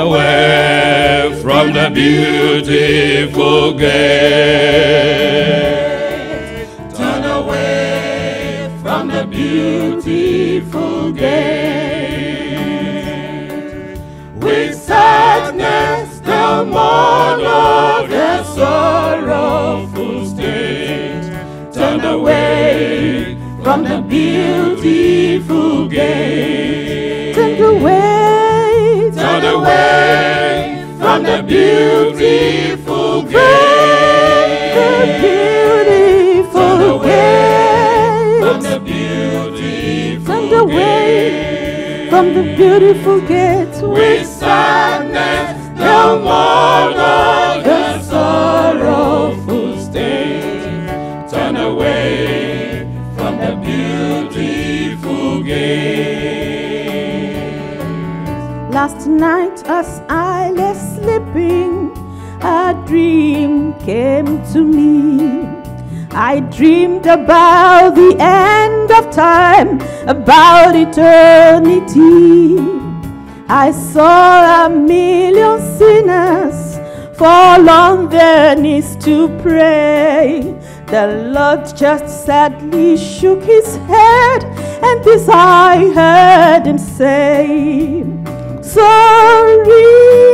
away from the beautiful gate. Turn away from the beautiful gate. With sadness they'll mourn of their sorrowful state. Turn away from the beautiful gate. Turn away from the beautiful gate. Turn away from the beautiful gate. Turn away from the beautiful gate. With sadness no more of the sorrowful state. Turn away from the beautiful gate. Last night as I lay sleeping, a dream came to me. I dreamed about the end of time, about eternity. I saw a million sinners fall on their knees to pray. The Lord just sadly shook his head, and this I heard him say: sorry,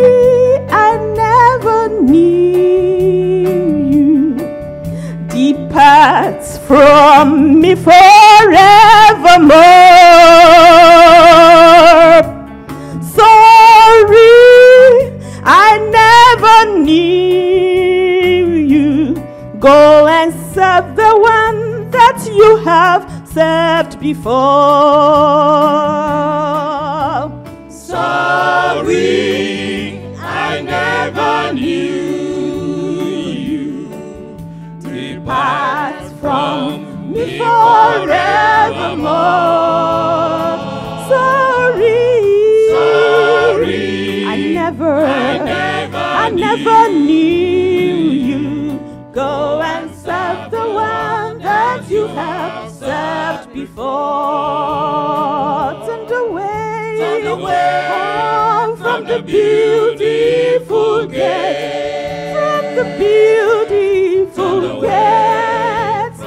I never knew you. Depart from me forevermore. Sorry, I never knew you. Go and serve the one that you have served before. Sorry, I never knew you. Depart from me forevermore. Sorry, I never knew you. Go and serve the one that you have served before. Turn away from the beautiful gate. From the beautiful gate.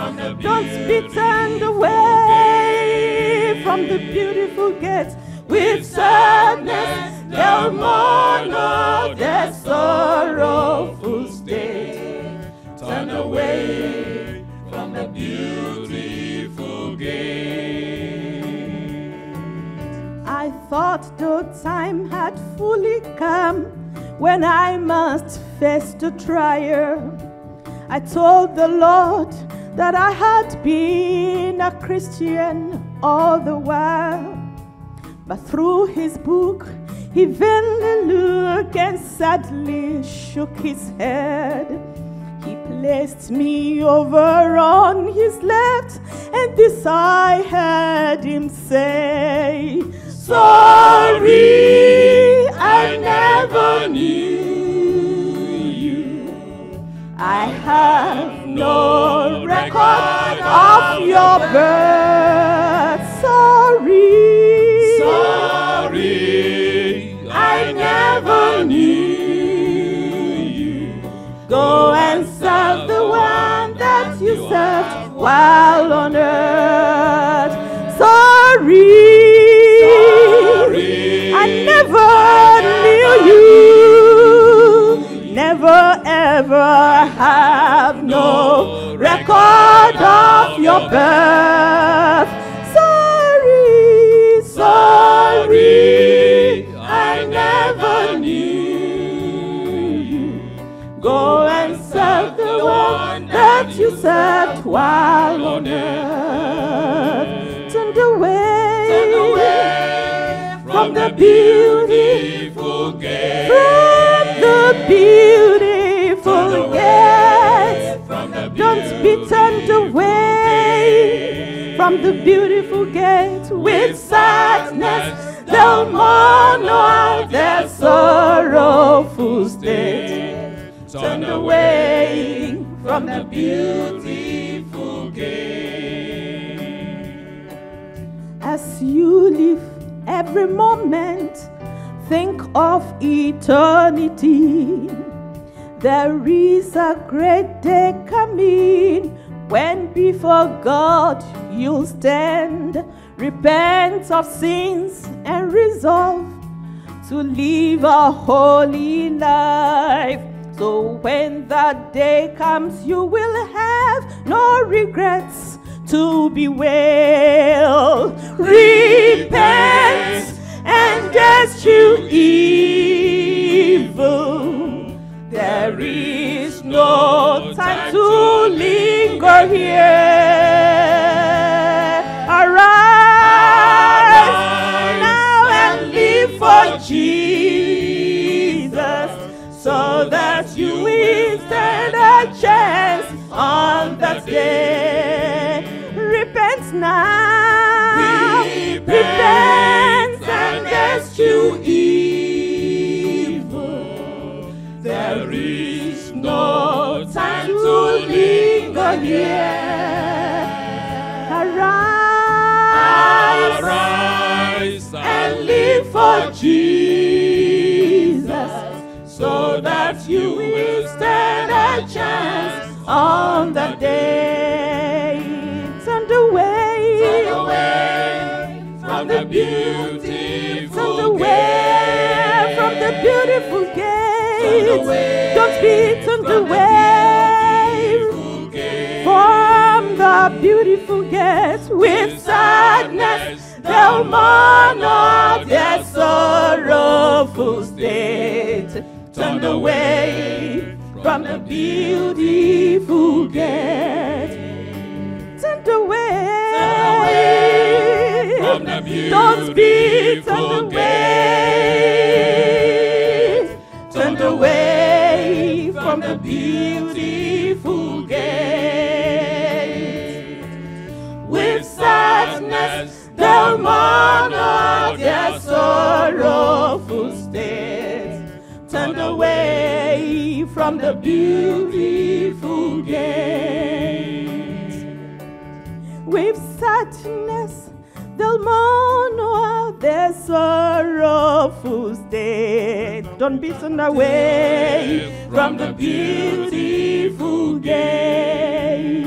Don't be turned away from the beautiful gate. With sadness they'll mourn of their sorrowful state. Turn away from the beautiful gate. I thought the time had fully come when I must face the trial. I told the Lord that I had been a Christian all the while. But through his book, he vainly looked and sadly shook his head. He placed me over on his left, and this I heard him say: sorry, I never knew you. I have no record of your birth. Sorry, I never knew you. Go and serve the one that you served while on earth. Sorry, I never knew you. Never ever have no record of your birth. Sorry, I never knew you. Go and serve the one that you served while on earth. Turned away. From the beautiful gate. From the beautiful gate. Don't be turned away from the beautiful gate. With sadness they'll mourn of their sorrowful state. Turn away from the beautiful gate. As you live every moment, think of eternity. There is a great day coming when before God you'll stand. Repent of sins and resolve to live a holy life. So when that day comes, you will have no regrets to bewail. Repent and eschew evil. There is no time to linger here. Arise now and live for Jesus, so that you will stand a chance on that day. Repent now, repent and eschew evil. There is no time to linger here. Arise, arise and live for Jesus, so that you will stand a chance on that day. Turn away from the beautiful gate. From the beautiful gate. Don't be turned away from the beautiful gate. With sadness they'll mourn of their sorrowful state. Turned away from the beautiful gate. From the beautiful gate. Turned away from the beautiful gate. With sadness they'll mourn of their sorrowful state. Turned away from the beautiful gate. With sadness they'll mourn of their sorrowful state. Don't be turned away from the beautiful gate.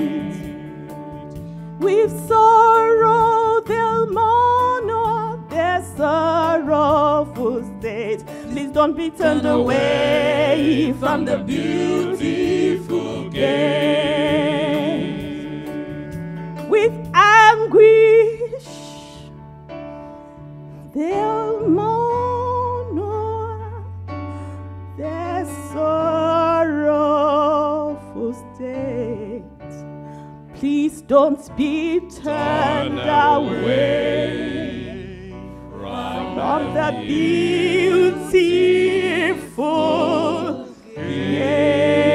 With sorrow they'll mourn of their sorrowful state. Please don't be turned away from the beautiful gate. With anguish they'll mourn their sorrowful state. Please don't be turned away from the beautiful gate.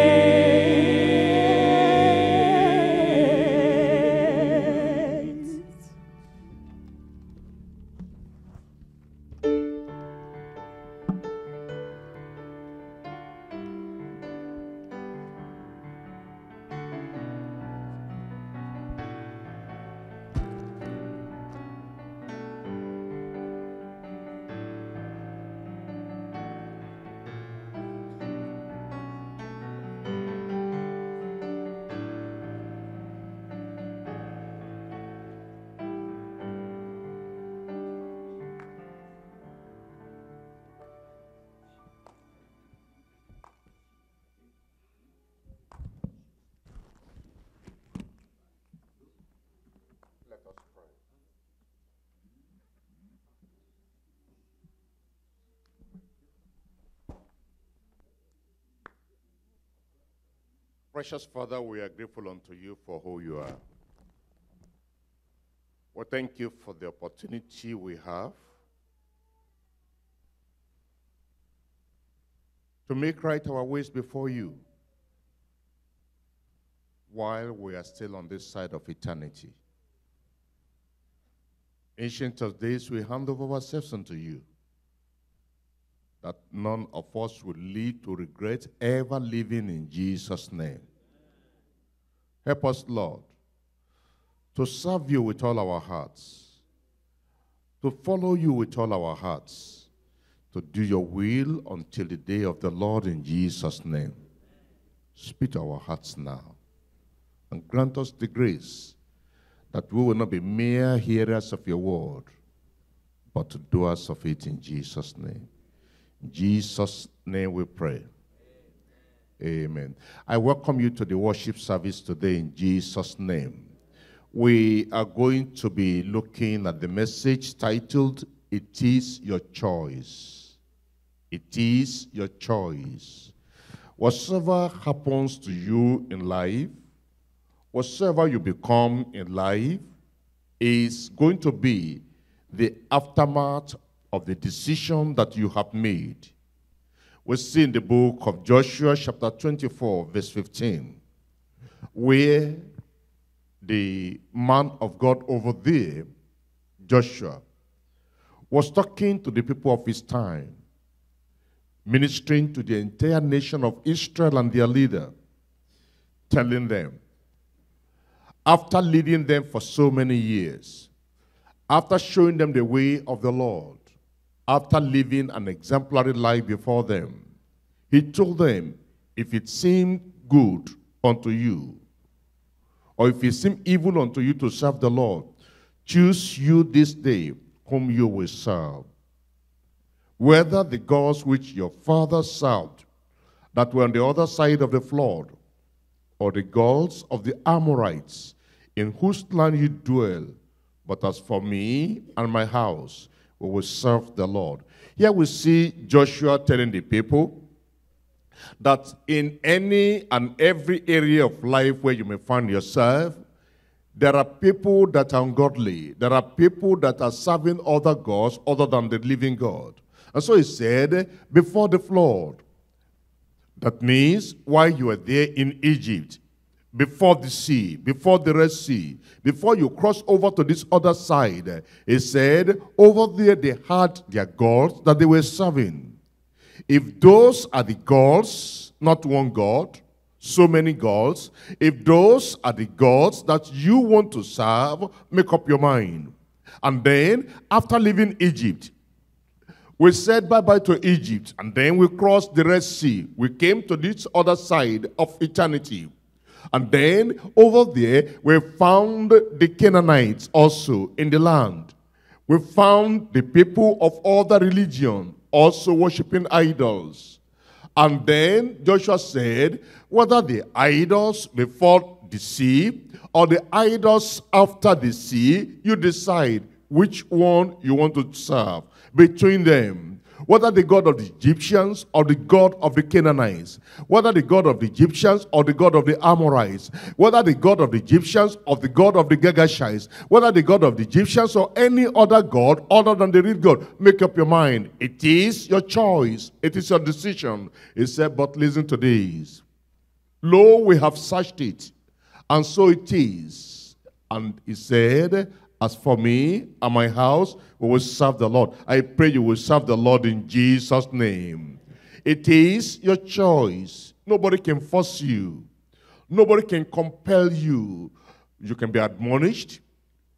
Precious Father, we are grateful unto you for who you are. We thank you for the opportunity we have to make right our ways before you while we are still on this side of eternity. Ancient of days, we hand over ourselves unto you, that none of us will lead to regret ever living in Jesus' name. Help us, Lord, to serve you with all our hearts, to follow you with all our hearts, to do your will until the day of the Lord in Jesus' name. Speak to our hearts now and grant us the grace that we will not be mere hearers of your word, but doers of it in Jesus' name. In Jesus' name we pray. Amen. I welcome you to the worship service today in Jesus' name. We are going to be looking at the message titled, It Is Your Choice. It is your choice. Whatever happens to you in life, whatever you become in life, is going to be the aftermath of the decision that you have made. We see in the book of Joshua, chapter 24, verse 15, where the man of God over there, Joshua, was talking to the people of his time, ministering to the entire nation of Israel and their leader, telling them, after leading them for so many years, after showing them the way of the Lord, after living an exemplary life before them, he told them, if it seemed good unto you, or if it seemed evil unto you to serve the Lord, choose you this day whom you will serve. Whether the gods which your fathers served that were on the other side of the flood, or the gods of the Amorites in whose land you dwell, but as for me and my house, we will serve the Lord. Here we see Joshua telling the people that in any and every area of life where you may find yourself, there are people that are ungodly. There are people that are serving other gods other than the living God. And so he said, before the flood, that means while you were there in Egypt, before the sea, before the Red Sea, before you cross over to this other side, he said, over there they had their gods that they were serving. If those are the gods, not one God, so many gods, if those are the gods that you want to serve, make up your mind. And then, after leaving Egypt, we said bye-bye to Egypt, and then we crossed the Red Sea. We came to this other side of eternity. And then, over there, we found the Canaanites also in the land. We found the people of other religion also worshipping idols. And then Joshua said, whether the idols before the sea or the idols after the sea, you decide which one you want to serve between them. Whether the God of the Egyptians or the God of the Canaanites. Whether the God of the Egyptians or the God of the Amorites. Whether the God of the Egyptians or the God of the Girgashites. Whether the God of the Egyptians or any other God other than the real God. Make up your mind. It is your choice. It is your decision. He said, but listen to this. Lo, we have searched it, and so it is. And he said, as for me and my house, we will serve the Lord. I pray you will serve the Lord in Jesus' name. It is your choice. Nobody can force you. Nobody can compel you. You can be admonished.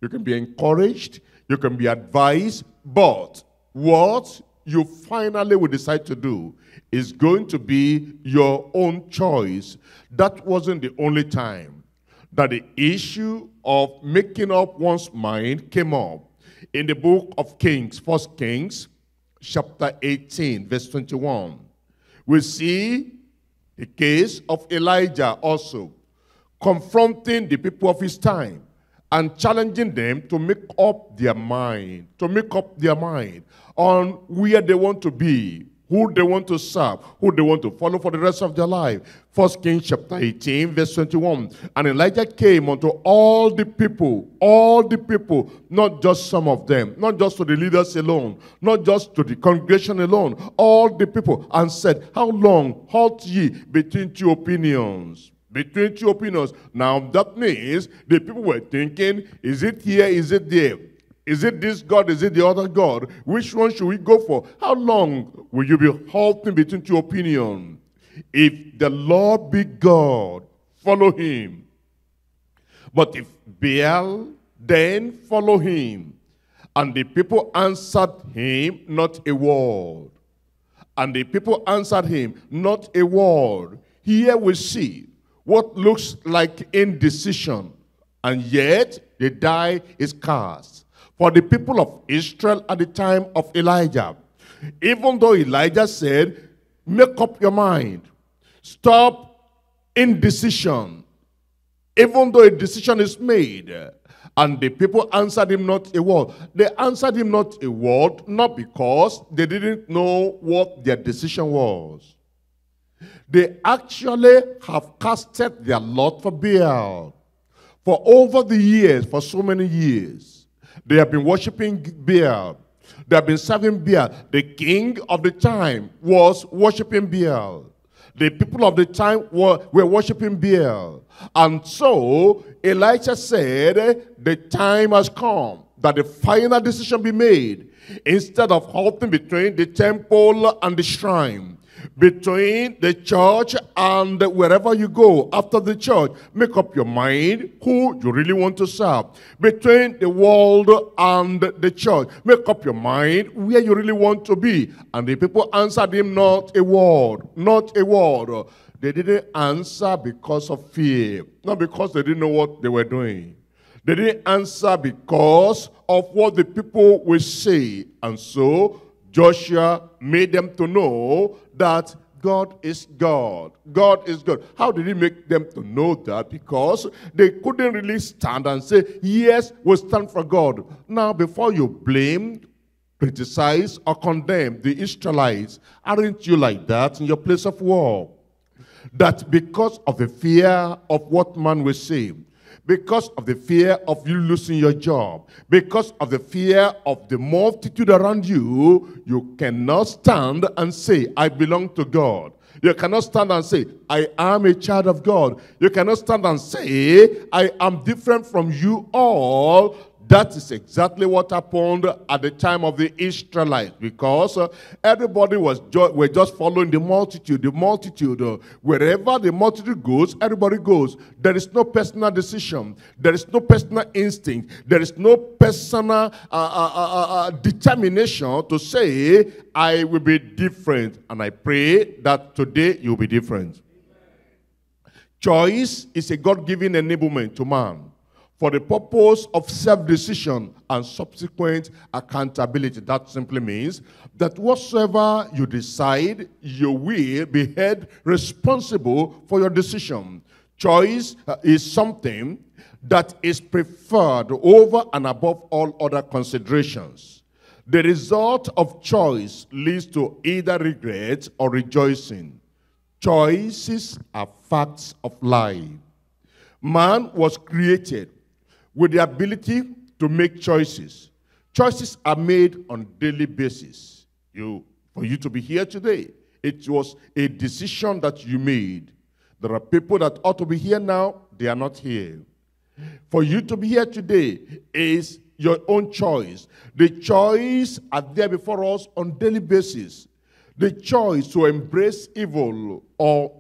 You can be encouraged. You can be advised. But what you finally will decide to do is going to be your own choice. That wasn't the only time that the issue of making up one's mind came up. In the book of Kings, 1 Kings, chapter 18, verse 21, we see the case of Elijah also confronting the people of his time and challenging them to make up their mind, on where they want to be, who they want to serve, who they want to follow for the rest of their life. 1 Kings chapter 18, verse 21. And Elijah came unto all the people, not just some of them, not just to the leaders alone, not just to the congregation alone, all the people, and said, how long halt ye between two opinions? Now that means the people were thinking, is it here, is it there? Is it this God? Is it the other God? Which one should we go for? How long will you be halting between two opinions? If the Lord be God, follow him. But if Baal, then follow him. And the people answered him not a word. And the people answered him, not a word. Here we see what looks like indecision, and yet the die is cast. For the people of Israel at the time of Elijah, even though Elijah said, make up your mind, stop indecision, even though a decision is made, and the people answered him not a word. They answered him not a word, not because they didn't know what their decision was. They actually have casted their lot for Baal. For over the years, for so many years, they have been worshiping Baal. They have been serving Baal. The king of the time was worshiping Baal. The people of the time were worshiping Baal. And so Elijah said, the time has come that the final decision be made. Instead of halting between the temple and the shrine, between the church and wherever you go after the church, make up your mind who you really want to serve. Between the world and the church, make up your mind where you really want to be. And the people answered him not a word, not a word. They didn't answer because of fear, not because they didn't know what they were doing. They didn't answer because of what the people will say. And so Joshua made them to know that God is God. God is God. How did he make them to know that? Because they couldn't really stand and say, yes, we'll stand for God. Now, before you blame, criticize, or condemn the Israelites, aren't you like that in your place of work? That because of the fear of what man will say, because of the fear of you losing your job, because of the fear of the multitude around you, you cannot stand and say, I belong to God. You cannot stand and say, I am a child of God. You cannot stand and say, I am different from you all. That is exactly what happened at the time of the Israelites, because everybody were just following the multitude, wherever the multitude goes, everybody goes. There is no personal decision. There is no personal instinct. There is no personal determination to say, I will be different. And I pray that today you'll be different. Choice is a God-given enablement to man for the purpose of self-decision and subsequent accountability. That simply means that whatsoever you decide, you will be held responsible for your decision. Choice is something that is preferred over and above all other considerations. The result of choice leads to either regret or rejoicing. Choices are facts of life. Man was created with the ability to make choices. Choices are made on a daily basis. For you to be here today, it was a decision that you made. There are people that ought to be here now, they are not here. For you to be here today is your own choice. The choice are there before us on a daily basis. The choice to embrace evil or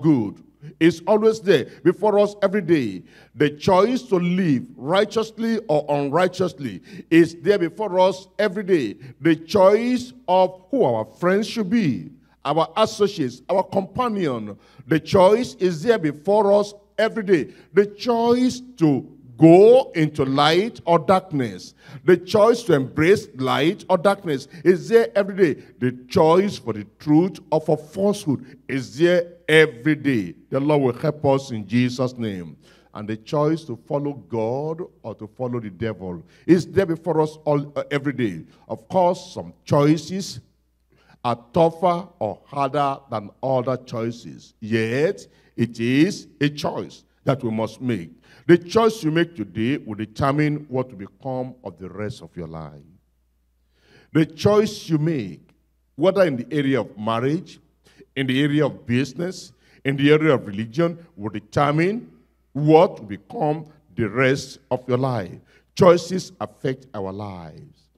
good is always there before us every day. The choice to live righteously or unrighteously is there before us every day. The choice of who our friends should be, our associates, our companion, the choice is there before us every day. The choice to go into light or darkness, the choice to embrace light or darkness is there every day. The choice for the truth or for falsehood is there every day. The Lord will help us in Jesus' name. And the choice to follow God or to follow the devil is there before us all every day. Of course, some choices are tougher or harder than other choices. Yet, it is a choice that we must make. The choice you make today will determine what will become of the rest of your life. The choice you make, whether in the area of marriage, in the area of business, in the area of religion, will determine what will become the rest of your life. Choices affect our lives.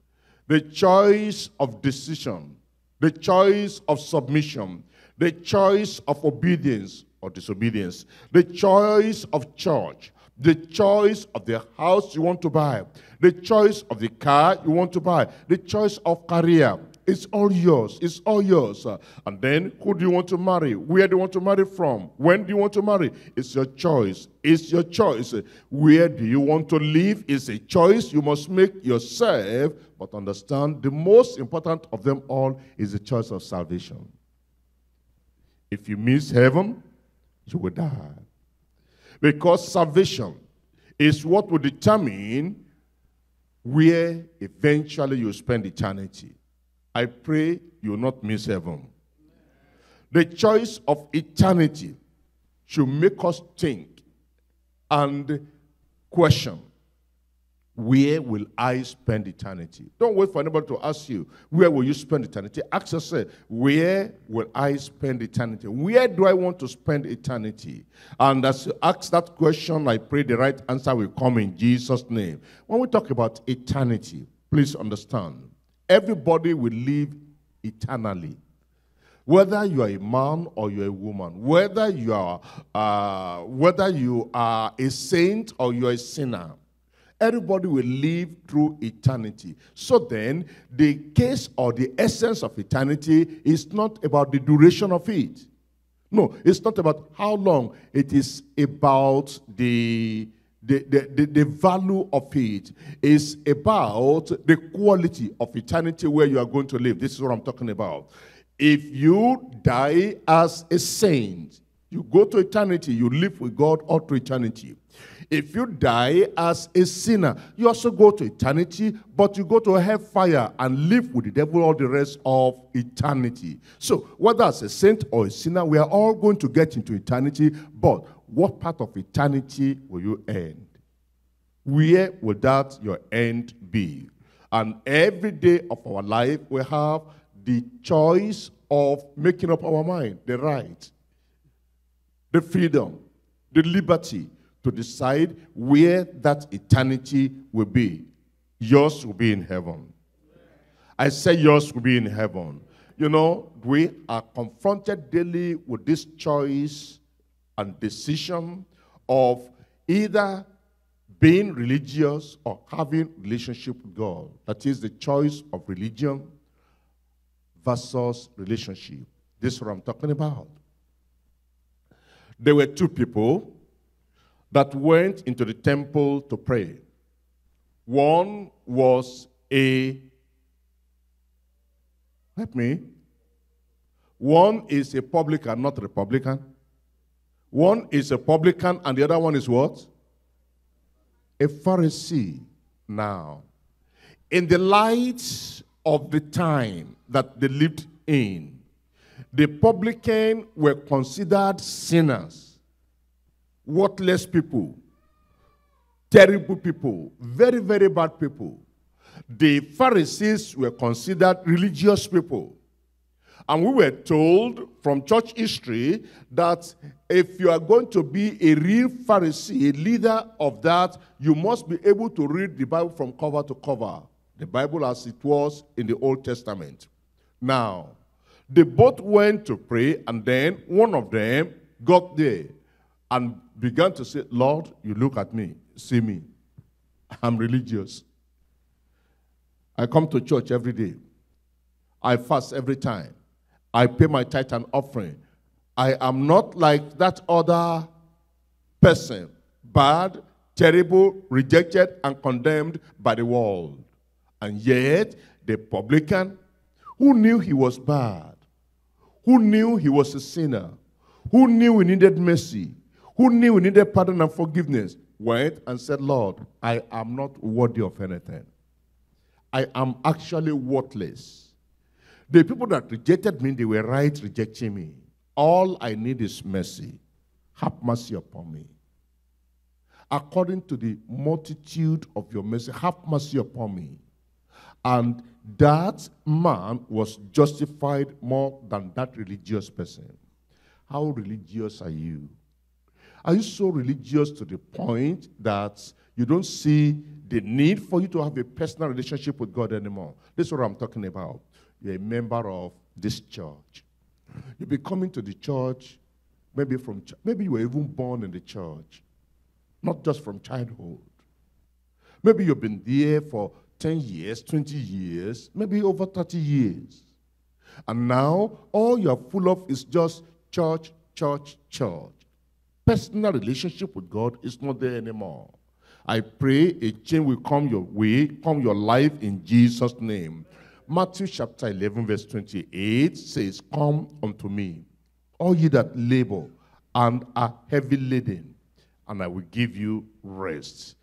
The choice of decision, the choice of submission, the choice of obedience or disobedience, the choice of church, the choice of the house you want to buy, the choice of the car you want to buy, the choice of career, It's all yours. It's all yours. And then, who do you want to marry? Where do you want to marry from? When do you want to marry? It's your choice. It's your choice. Where do you want to live? It's a choice you must make yourself. But understand, the most important of them all is the choice of salvation. If you miss heaven, you will die. Because salvation is what will determine where eventually you spend eternity. I pray you will not miss heaven. The choice of eternity should make us think and question, where will I spend eternity? Don't wait for anybody to ask you, where will you spend eternity? Ask yourself, where will I spend eternity? Where do I want to spend eternity? And as you ask that question, I pray the right answer will come in Jesus' name. When we talk about eternity, please understand, everybody will live eternally. Whether you are a man or you are a woman, whether you are a saint or you are a sinner, everybody will live through eternity. So then, the case or the essence of eternity is not about the duration of it. No, it's not about how long. It is about the value of it. It's about the quality of eternity where you are going to live. This is what I'm talking about. If you die as a saint, you go to eternity, you live with God all through eternity. If you die as a sinner, you also go to eternity, but you go to hellfire and live with the devil all the rest of eternity. So, whether as a saint or a sinner, we are all going to get into eternity, but what part of eternity will you end? Where will that your end be? And every day of our life, we have the choice of making up our mind, the right, the freedom, the liberty, to decide where that eternity will be. Yours will be in heaven. I say yours will be in heaven. You know, we are confronted daily with this choice and decision of either being religious or having a relationship with God. That is the choice of religion versus relationship. This is what I'm talking about. There were two people that went into the temple to pray. One was a publican, not Republican. One is a publican and the other one is what? A Pharisee. Now, in the light of the time that they lived in, the publicans were considered sinners. Worthless people, terrible people, very, very bad people. The Pharisees were considered religious people. And we were told from church history that if you are going to be a real Pharisee, a leader of that, you must be able to read the Bible from cover to cover. The Bible as it was in the Old Testament. Now, they both went to pray, and then one of them got there and began to say, Lord, you look at me, see me. I'm religious. I come to church every day. I fast every time. I pay my tithe and offering. I am not like that other person, bad, terrible, rejected, and condemned by the world. And yet, the publican, who knew he was bad, who knew he was a sinner, who knew he needed mercy, who knew he needed pardon and forgiveness, went and said, Lord, I am not worthy of anything. I am actually worthless. The people that rejected me, they were right rejecting me. All I need is mercy. Have mercy upon me. According to the multitude of your mercy, have mercy upon me. And that man was justified more than that religious person. How religious are you? Are you so religious to the point that you don't see the need for you to have a personal relationship with God anymore? This is what I'm talking about. You're a member of this church. You'll be coming to the church, maybe you were even born in the church, not just from childhood. Maybe you've been there for 10 years, 20 years, maybe over 30 years. And now, all you are full of is just church, church, church. Personal relationship with God is not there anymore. I pray a change will come your way, come your life in Jesus' name. Matthew chapter 11, verse 28 says, "Come unto me, all ye that labor and are heavy laden, and I will give you rest."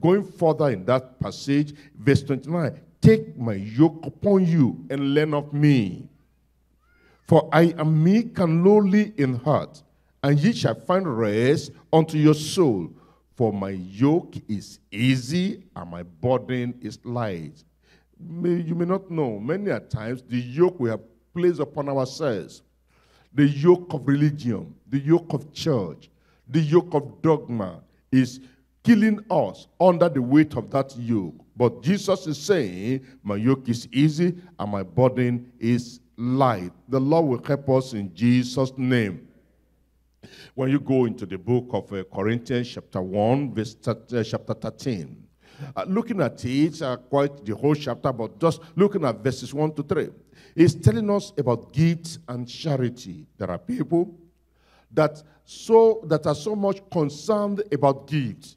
Going further in that passage, verse 29, "Take my yoke upon you and learn of me. For I am meek and lowly in heart, and ye shall find rest unto your soul. For my yoke is easy and my burden is light." You may not know, many a times the yoke we have placed upon ourselves, the yoke of religion, the yoke of church, the yoke of dogma, is killing us under the weight of that yoke. But Jesus is saying, my yoke is easy and my burden is light. The Lord will help us in Jesus' name. When you go into the book of Corinthians chapter 1, verse chapter 13, looking at it, quite the whole chapter, but just looking at verses 1 to 3, it's telling us about gifts and charity. There are people that are so much concerned about gifts,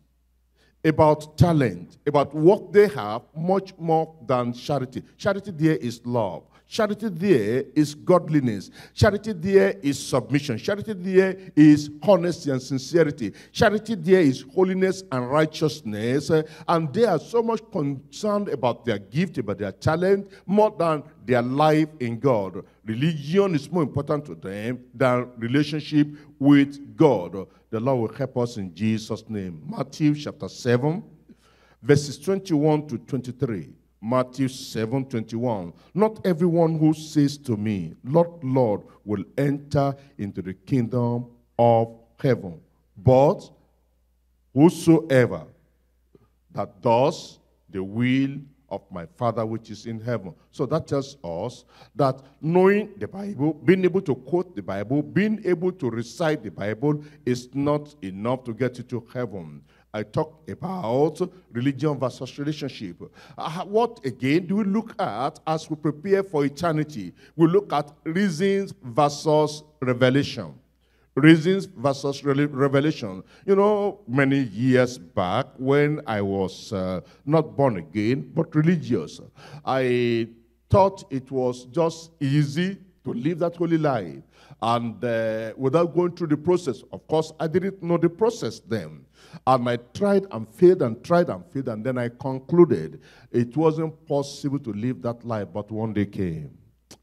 about talent, about what they have, much more than charity. Charity there is love. Charity there is godliness. Charity there is submission. Charity there is honesty and sincerity. Charity there is holiness and righteousness. And they are so much concerned about their gift, about their talent, more than their life in God. Religion is more important to them than relationship with God. The Lord will help us in Jesus' name. Matthew chapter 7, verses 21 to 23. Matthew 7, 21. "Not everyone who says to me, Lord, Lord, will enter into the kingdom of heaven, but whosoever that does the will of my Father which is in heaven." So that tells us that knowing the Bible, being able to quote the Bible, being able to recite the Bible is not enough to get you to heaven. I talked about religion versus relationship. What again do we look at as we prepare for eternity? We look at reasons versus revelation. Reasons versus revelation. You know, many years back when I was not born again, but religious, I thought it was just easy to live that holy life. And without going through the process, of course, I didn't know the process then. And I tried and failed and tried and failed, and then I concluded it wasn't possible to live that life, but one day came.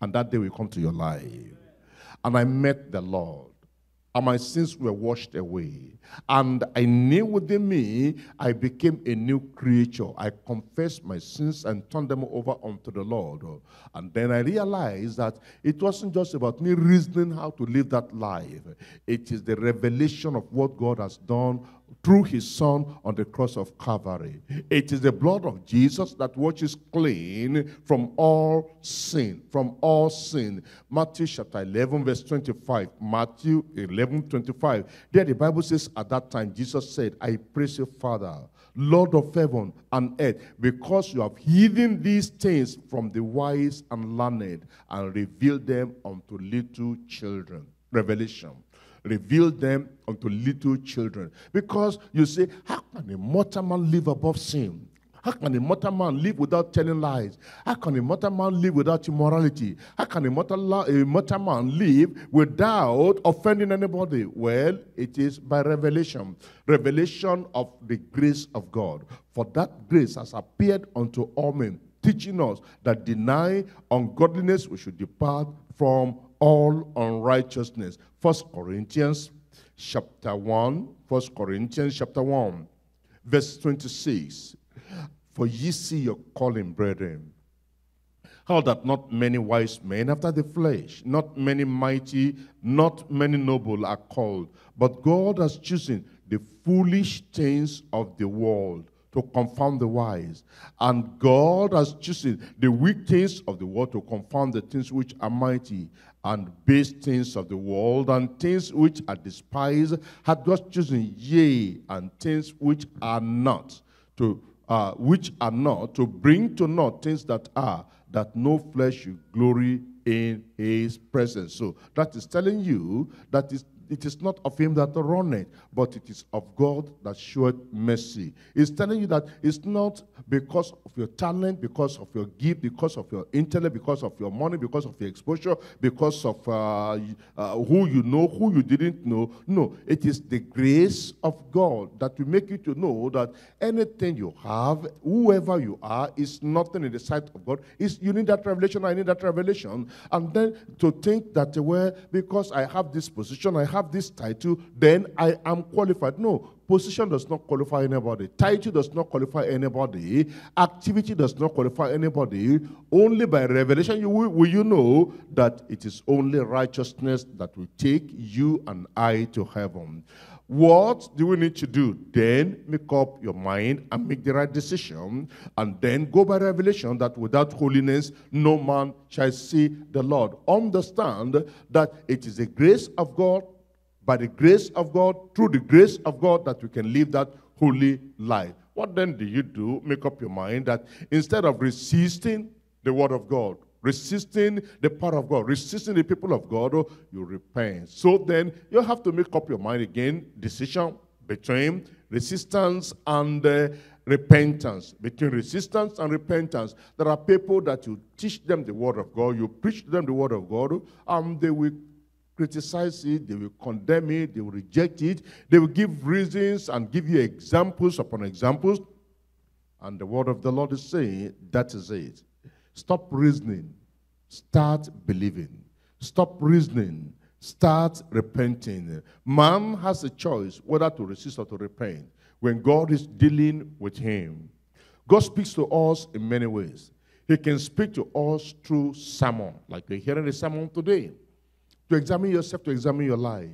And that day will come to your life. And I met the Lord. And my sins were washed away. And I knew within me, I became a new creature. I confessed my sins and turned them over unto the Lord. And then I realized that it wasn't just about me reasoning how to live that life. It is the revelation of what God has done through his son on the cross of Calvary. It is the blood of Jesus that washes clean from all sin, from all sin. Matthew chapter 11, verse 25. Matthew 11, 25. There the Bible says, "At that time Jesus said, I praise you, Father, Lord of heaven and earth, because you have hidden these things from the wise and learned and revealed them unto little children." Revelation. Reveal them unto little children. Because you say, how can a mortal man live above sin? How can a mortal man live without telling lies? How can a mortal man live without immorality? How can a mortal man live without offending anybody? Well, it is by revelation. Revelation of the grace of God. "For that grace has appeared unto all men, teaching us that denying ungodliness we should depart from all unrighteousness." 1 Corinthians chapter 1, 1 Corinthians chapter 1, verse 26. "For ye see your calling, brethren, how that not many wise men after the flesh, not many mighty, not many noble are called, but God has chosen the foolish things of the world to confound the wise. And God has chosen the weak things of the world to confound the things which are mighty, and base things of the world, and things which are despised hath God chosen, yea, and things which are not, to which are not, to bring to naught things that are, that no flesh should glory in his presence. So that is telling you that it is not of him that runneth, but it is of God that showeth mercy. It's telling you that it's not because of your talent, because of your gift, because of your intellect, because of your money, because of your exposure, because of who you know, who you didn't know. No, it is the grace of God that will make you to know that anything you have, whoever you are, is nothing in the sight of God. You need that revelation, I need that revelation. And then to think that, well, because I have this position, I have this title, then I am qualified. No, position does not qualify anybody. Title does not qualify anybody. Activity does not qualify anybody. Only by revelation will you know that it is only righteousness that will take you and I to heaven. What do we need to do? Then make up your mind and make the right decision, and then go by revelation that without holiness no man shall see the Lord. Understand that it is the grace of God, by the grace of God, through the grace of God, that we can live that holy life. What then do you do? Make up your mind that instead of resisting the word of God, resisting the power of God, resisting the people of God, you repent. So then you have to make up your mind again, decision between resistance and repentance. Between resistance and repentance, there are people that you teach them the word of God, you preach to them the word of God, and they will criticize it, they will condemn it, they will reject it, they will give reasons and give you examples upon examples. And the word of the Lord is saying, that is it. Stop reasoning, start believing. Stop reasoning, start repenting. Man has a choice whether to resist or to repent when God is dealing with him. God speaks to us in many ways. He can speak to us through sermon, like we're hearing the sermon today. To examine yourself, to examine your life,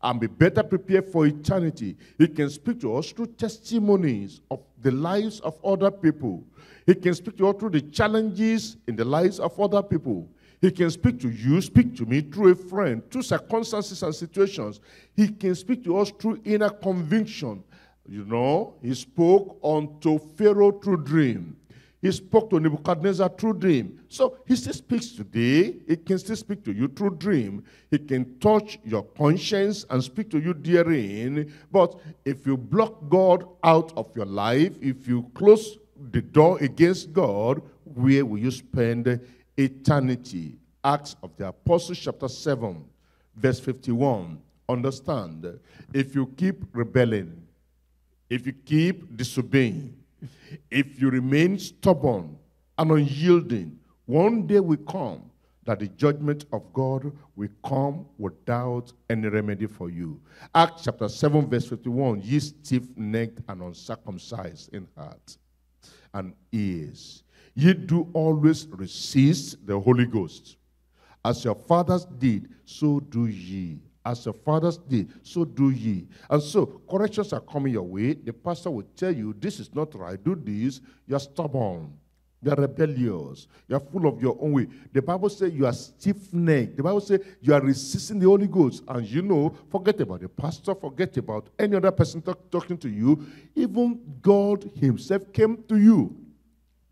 and be better prepared for eternity. He can speak to us through testimonies of the lives of other people. He can speak to us through the challenges in the lives of other people. He can speak to you, speak to me, through a friend, through circumstances and situations. He can speak to us through inner conviction. You know, he spoke unto Pharaoh through dream. He spoke to Nebuchadnezzar through dream. So he still speaks today. He can still speak to you through dream. He can touch your conscience and speak to you therein. But if you block God out of your life, if you close the door against God, where will you spend eternity? Acts of the Apostles chapter 7, verse 51. Understand, if you keep rebelling, if you keep disobeying, if you remain stubborn and unyielding, one day will come that the judgment of God will come without any remedy for you. Acts chapter 7, verse 51, ye stiff-necked and uncircumcised in heart and ears, ye do always resist the Holy Ghost. As your fathers did, so do ye. As your fathers did, so do ye. And so, corrections are coming your way. The pastor will tell you, this is not right, do this. You're stubborn. You're rebellious. You're full of your own way. The Bible says you are stiff-necked. The Bible says you are resisting the Holy Ghost. And you know, forget about the pastor, forget about any other person talking to you. Even God himself came to you,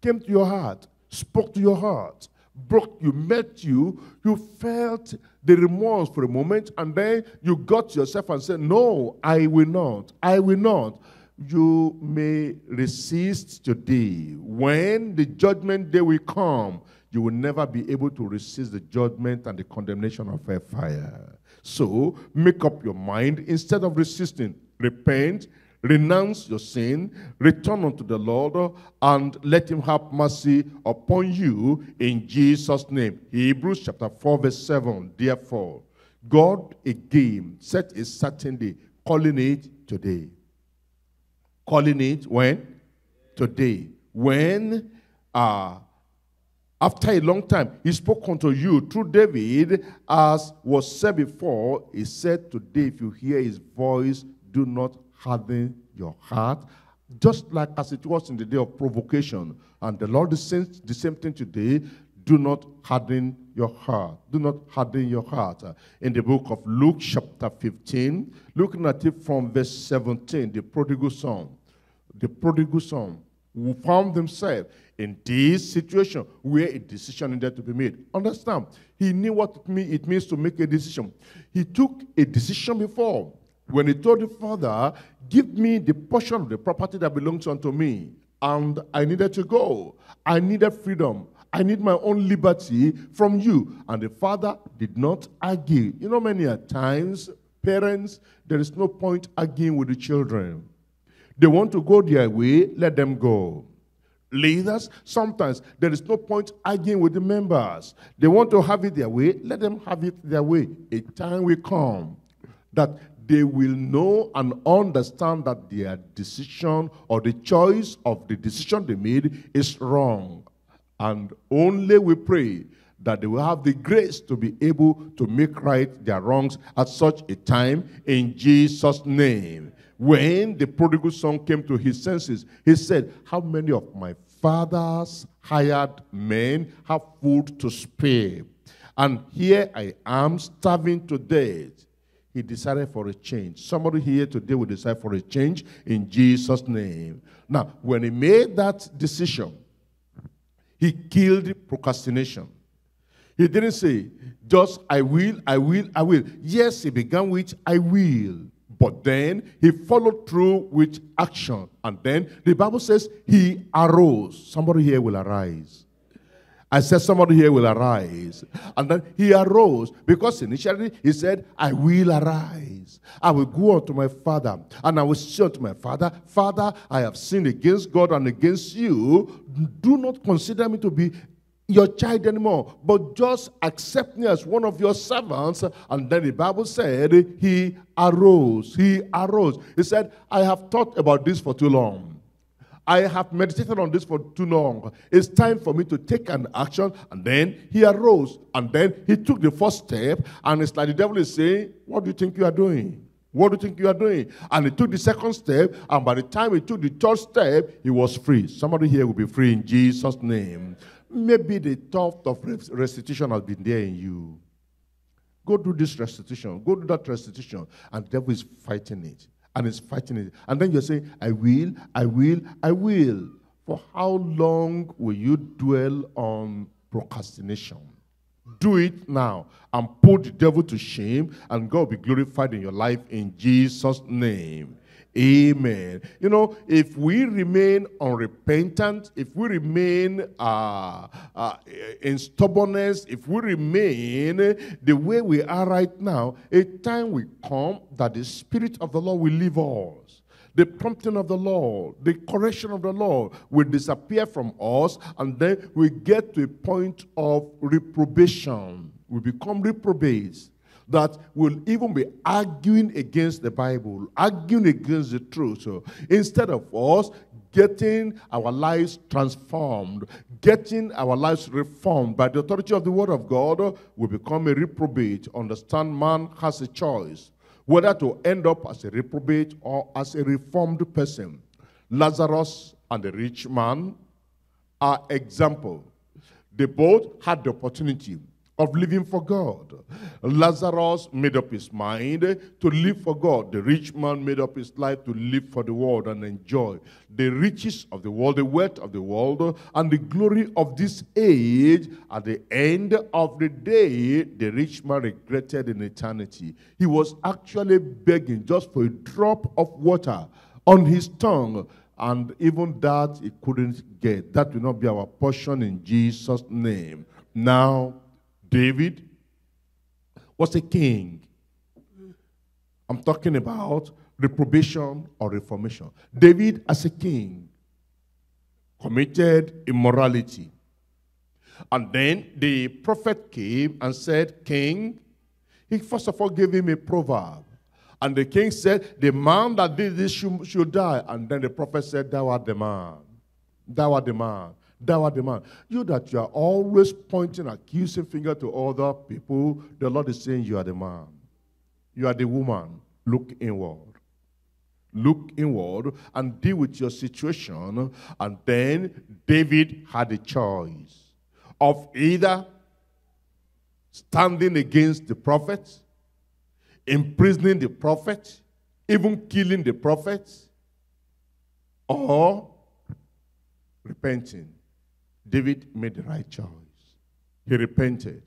came to your heart, spoke to your heart, broke you, met you, you felt the remorse for a moment, and then you got yourself and said, no, I will not, I will not. You may resist today. When the judgment day will come, you will never be able to resist the judgment and the condemnation of a fire. So make up your mind. Instead of resisting, repent, renounce your sin, return unto the Lord, and let him have mercy upon you in Jesus' name. Hebrews chapter 4, verse 7. Therefore, God again set a certain day, calling it today. Calling it when? Today. When? After a long time, he spoke unto you through David, as was said before. He said, today, if you hear his voice, do not harden your heart, just like as it was in the day of provocation. And the Lord says the same thing today. Do not harden your heart. Do not harden your heart. In the book of Luke chapter 15, looking at it from verse 17, the prodigal son. The prodigal son who found themselves in this situation where a decision needed to be made. Understand, he knew what it means to make a decision. He took a decision before when he told the father, give me the portion of the property that belongs unto me. And I needed to go. I needed freedom. I need my own liberty from you. And the father did not argue. You know, many times, parents, there is no point arguing with the children. They want to go their way, let them go. Leaders, sometimes there is no point arguing with the members. They want to have it their way, let them have it their way. A time will come that they will know and understand that their decision or the choice of the decision they made is wrong. And only we pray that they will have the grace to be able to make right their wrongs at such a time in Jesus' name. When the prodigal son came to his senses, he said, how many of my father's hired men have food to spare? And here I am starving to death. He decided for a change. Somebody here today will decide for a change in Jesus' name. Now, when he made that decision, he killed procrastination. He didn't say, just I will. Yes, he began with I will. But then he followed through with action. And then the Bible says he arose. Somebody here will arise. I said somebody here will arise. And then he arose. Because initially he said, I will arise. I will go unto my father. And I will say unto my father, Father, I have sinned against God and against you. Do not consider me to be your child anymore, but just accept me as one of your servants. And then the Bible said, he arose. He arose. He said, I have thought about this for too long. I have meditated on this for too long. It's time for me to take an action. And then he arose. And then he took the first step. And it's like the devil is saying, what do you think you are doing? What do you think you are doing? And he took the second step, and by the time he took the third step, he was free. Somebody here will be free in Jesus' name. Maybe the thought of restitution has been there in you. Go do this restitution. Go do that restitution. And the devil is fighting it. And he's fighting it. And then you're saying, I will, I will, I will. For how long will you dwell on procrastination? Do it now and put the devil to shame, and God will be glorified in your life in Jesus' name. Amen. You know, if we remain unrepentant, if we remain in stubbornness, if we remain the way we are right now, a time will come that the Spirit of the Lord will leave us. The prompting of the Lord, the correction of the Lord will disappear from us, and then we get to a point of reprobation. We become reprobates that will even be arguing against the Bible, arguing against the truth. So instead of us getting our lives transformed, getting our lives reformed by the authority of the Word of God, we become a reprobate. Understand, man has a choice, whether to end up as a reprobate or as a reformed person. Lazarus and the rich man are example. They both had the opportunity of living for God. Lazarus made up his mind to live for God. The rich man made up his life to live for the world and enjoy the riches of the world, the wealth of the world, and the glory of this age. At the end of the day, the rich man regretted in eternity. He was actually begging just for a drop of water on his tongue, and even that he couldn't get. That will not be our portion in Jesus' name. Now, David was a king. I'm talking about reprobation or reformation. David, as a king, committed immorality. And then the prophet came and said, King, he first of all gave him a proverb. And the king said, the man that did this should die. And then the prophet said, thou art the man. Thou art the man. Thou art the man. You that you are always pointing, accusing finger to other people, the Lord is saying you are the man. You are the woman. Look inward. Look inward and deal with your situation. And then David had a choice of either standing against the prophet, imprisoning the prophet, even killing the prophet, or repenting, David made the right choice. He repented.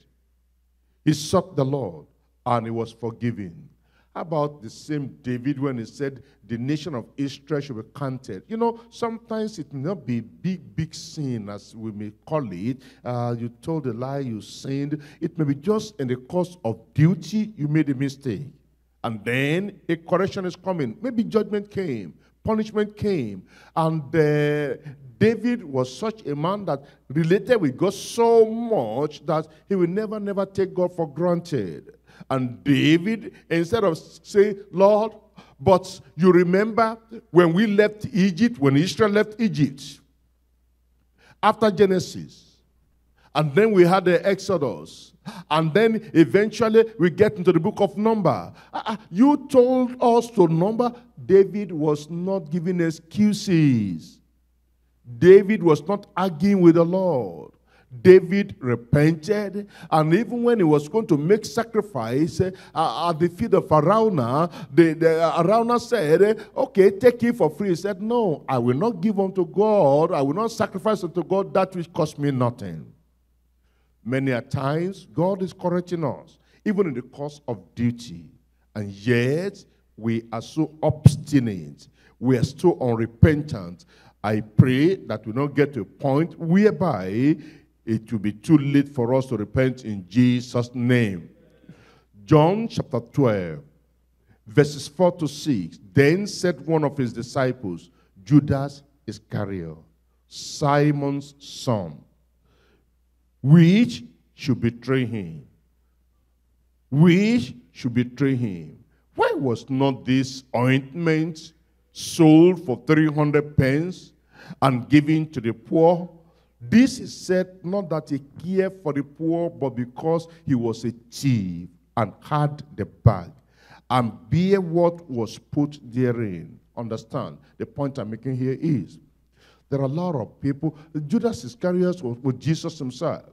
He sought the Lord, and he was forgiven. How about the same David when he said, the nation of Israel should be counted? You know, sometimes it may not be big, big sin, as we may call it. You told a lie, you sinned. It may be just in the course of duty, you made a mistake. And then a correction is coming. Maybe judgment came, punishment came. And David was such a man that related with God so much that he will never, never take God for granted. And David, instead of saying, Lord, but you remember when we left Egypt, when Israel left Egypt, after Genesis, and then we had the Exodus, and then eventually we get into the book of Numbers. You told us to number. David was not giving excuses. David was not arguing with the Lord. David repented, and even when he was going to make sacrifice at the feet of Araunah, Araunah said, okay, take it for free. He said, no, I will not give unto God, I will not sacrifice unto God that which cost me nothing. Many a times, God is correcting us, even in the course of duty, and yet we are so obstinate, we are so unrepentant. I pray that we don't get to a point whereby it will be too late for us to repent in Jesus' name. John chapter 12, verses 4 to 6. Then said one of his disciples, Judas Iscariot, Simon's son, which should betray him. Which should betray him. Why was not this ointment sold for 300 pence and given to the poor? This is said not that he cared for the poor, but because he was a thief and had the bag, and bear what was put therein. Understand, the point I'm making here is, there are a lot of people. Judas Iscariot was with Jesus himself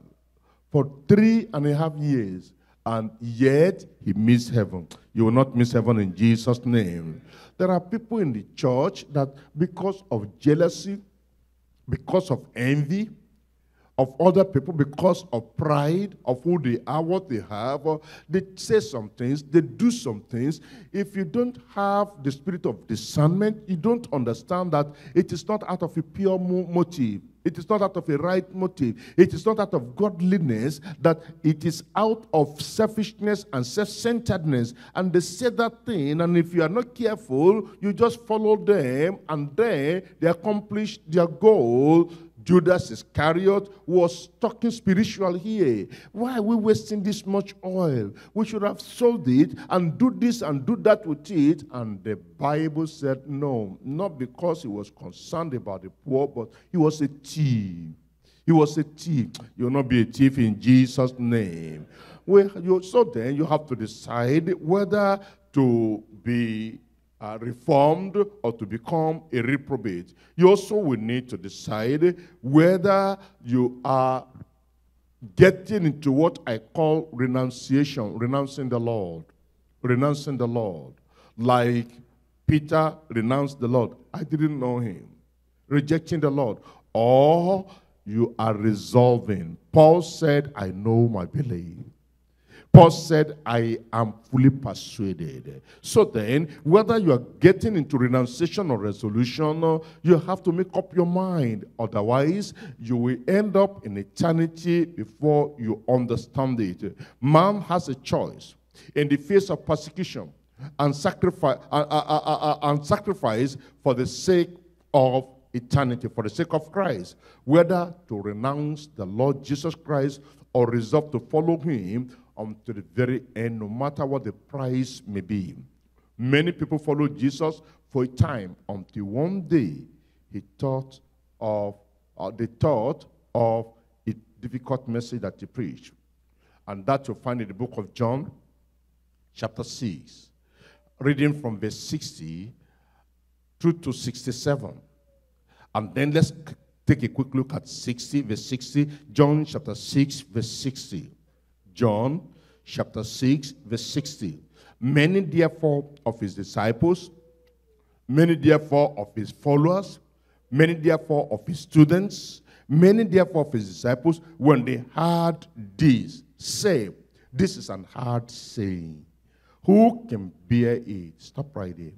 for 3.5 years, and yet he missed heaven. You will not miss heaven in Jesus' name. There are people in the church that because of jealousy, because of envy of other people, because of pride of who they are, what they have, or they say some things, they do some things. If you don't have the spirit of discernment, you don't understand that it is not out of a pure motive. It is not out of a right motive. It is not out of godliness, that it is out of selfishness and self-centeredness. And they say that thing, and if you are not careful, you just follow them, and then they accomplish their goal. Judas Iscariot was talking spiritual here. Why are we wasting this much oil? We should have sold it and do this and do that with it. And the Bible said no, not because he was concerned about the poor, but he was a thief. He was a thief. You will not be a thief in Jesus' name. So then you have to decide whether to be reformed or to become a reprobate. You also will need to decide whether you are getting into what I call renunciation, renouncing the Lord. Like Peter renounced the Lord. I didn't know him. Rejecting the Lord. Or you are resolving. Paul said, I know my belief. Paul said, I am fully persuaded. So then, whether you are getting into renunciation or resolution, you have to make up your mind. Otherwise, you will end up in eternity before you understand it. Man has a choice. In the face of persecution and sacrifice for the sake of eternity, for the sake of Christ, whether to renounce the Lord Jesus Christ or resolve to follow him to the very end, no matter what the price may be. Many people followed Jesus for a time until one day they thought of a difficult message that he preached. And that you'll find in the book of John, chapter 6, reading from verse 60 through to 67. And then let's take a quick look at verse 60, John chapter 6, verse 60. John chapter 6, verse 60. Many therefore of his disciples, many therefore of his followers, Many therefore of his students, many therefore of his disciples, when they heard this, said, this is an hard saying. Who can bear it? Stop right there.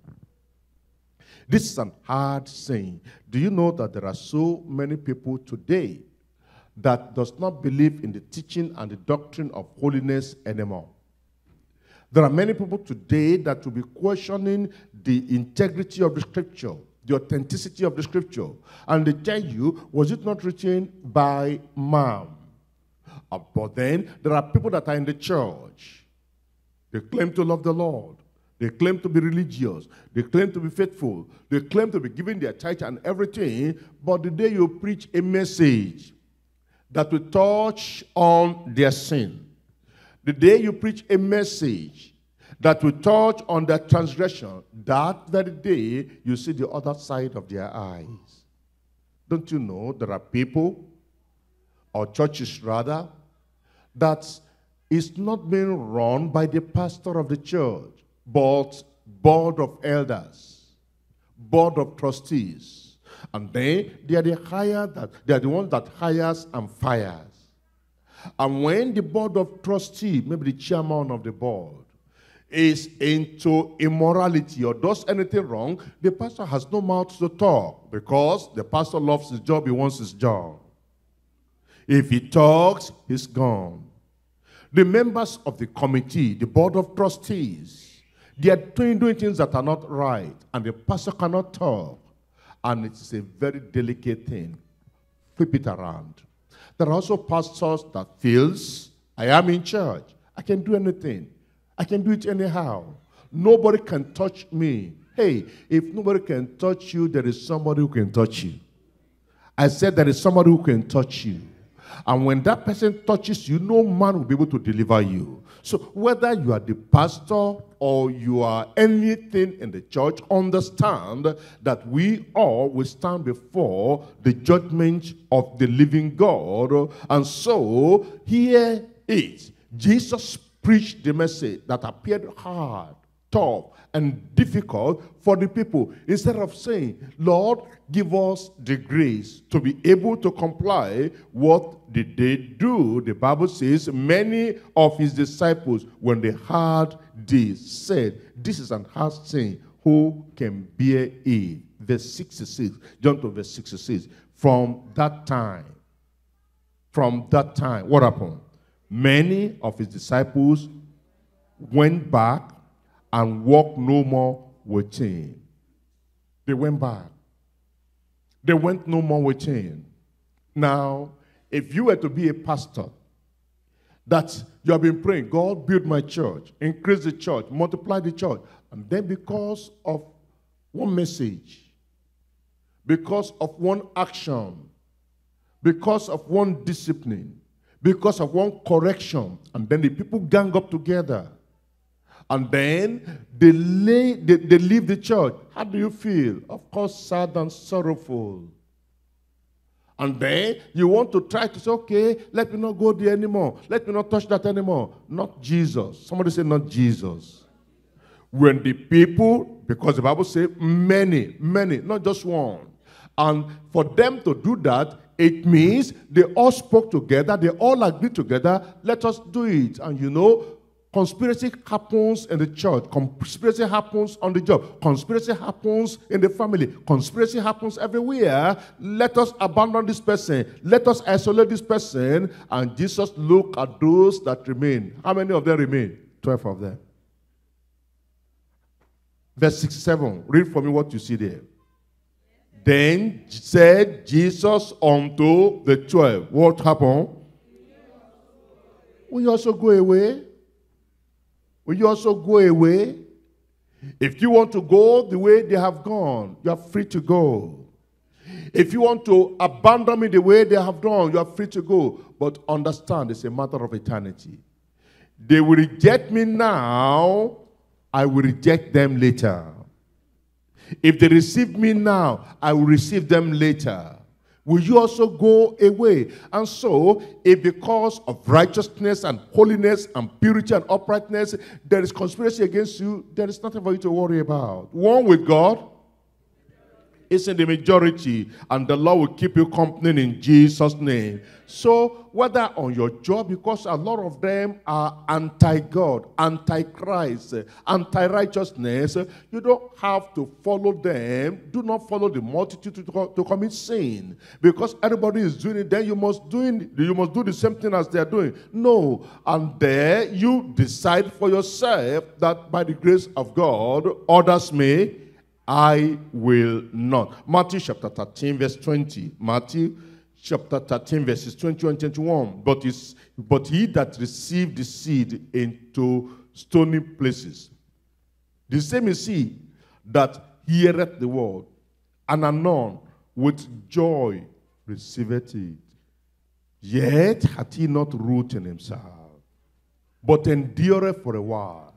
This is an hard saying. Do you know that there are so many people today that does not believe in the teaching and the doctrine of holiness anymore? There are many people today that will be questioning the integrity of the scripture, the authenticity of the scripture. And they tell you, was it not written by man? But then, there are people that are in the church. They claim to love the Lord. They claim to be religious. They claim to be faithful. They claim to be giving their tithe and everything. But the day you preach a message that will touch on their sin, the day you preach a message that will touch on their transgression, that very day you see the other side of their eyes. Don't you know there are people, or churches rather, that is not being run by the pastor of the church, but board of elders, board of trustees. And they are the hire that they are the ones that hires and fires. And when the board of trustees, maybe the chairman of the board, is into immorality or does anything wrong, the pastor has no mouth to talk, because the pastor loves his job, he wants his job. If he talks, he's gone. The members of the committee, the board of trustees, they are doing things that are not right, and the pastor cannot talk. And it's a very delicate thing. Flip it around. There are also pastors that feels, I am in charge. I can do anything. I can do it anyhow. Nobody can touch me. Hey, if nobody can touch you, there is somebody who can touch you. I said there is somebody who can touch you. And when that person touches you, no man will be able to deliver you. So whether you are the pastor or you are anything in the church, understand that we all will stand before the judgment of the living God. And so here is Jesus preached the message that appeared hard, tough, and difficult for the people. Instead of saying, Lord, give us the grace to be able to comply, what did they do? The Bible says, many of his disciples, when they heard this, said, this is an hard saying. Who can bear it? Verse 66, jump to verse 66. From that time, what happened? Many of his disciples went back and walked no more with him. They went back. They went no more with him. Now, if you were to be a pastor, that you have been praying, God, build my church, increase the church, multiply the church, and then because of one message, because of one action, because of one discipline, because of one correction, and then the people gang up together, and then they leave the church. How do you feel? Of course, sad and sorrowful. And then you want to try to say, okay, let me not go there anymore. Let me not touch that anymore. Not Jesus. Somebody say, not Jesus. When the people, because the Bible says many, many, not just one. And for them to do that, it means they all spoke together. They all agreed together. Let us do it. And you know, conspiracy happens in the church. Conspiracy happens on the job. Conspiracy happens in the family. Conspiracy happens everywhere. Let us abandon this person. Let us isolate this person. And Jesus looked at those that remain. How many of them remain? 12 of them. Verse 67. Read for me what you see there. Then said Jesus unto the 12. What happened? Will you also go away? Will you also go away? If you want to go the way they have gone, you are free to go. If you want to abandon me the way they have done, you are free to go. But understand, it's a matter of eternity. They will reject me now, I will reject them later. If they receive me now, I will receive them later. Will you also go away? And so, if because of righteousness and holiness and purity and uprightness, there is conspiracy against you, there is nothing for you to worry about. One with God, is in the majority, and the Lord will keep you company in Jesus' name. So whether on your job, because a lot of them are anti-God, anti-Christ, anti-righteousness, you don't have to follow them. Do not follow the multitude to commit sin. Because everybody is doing it, then you must do the same thing as they are doing. No. And there you decide for yourself that by the grace of God, others may, I will not. Matthew chapter 13, verse 20. Matthew chapter 13, verses 20 and 21. But he that received the seed into stony places, the same is he that heareth the word, and anon with joy receiveth it. Yet hath he not root in himself, but endureth for a while.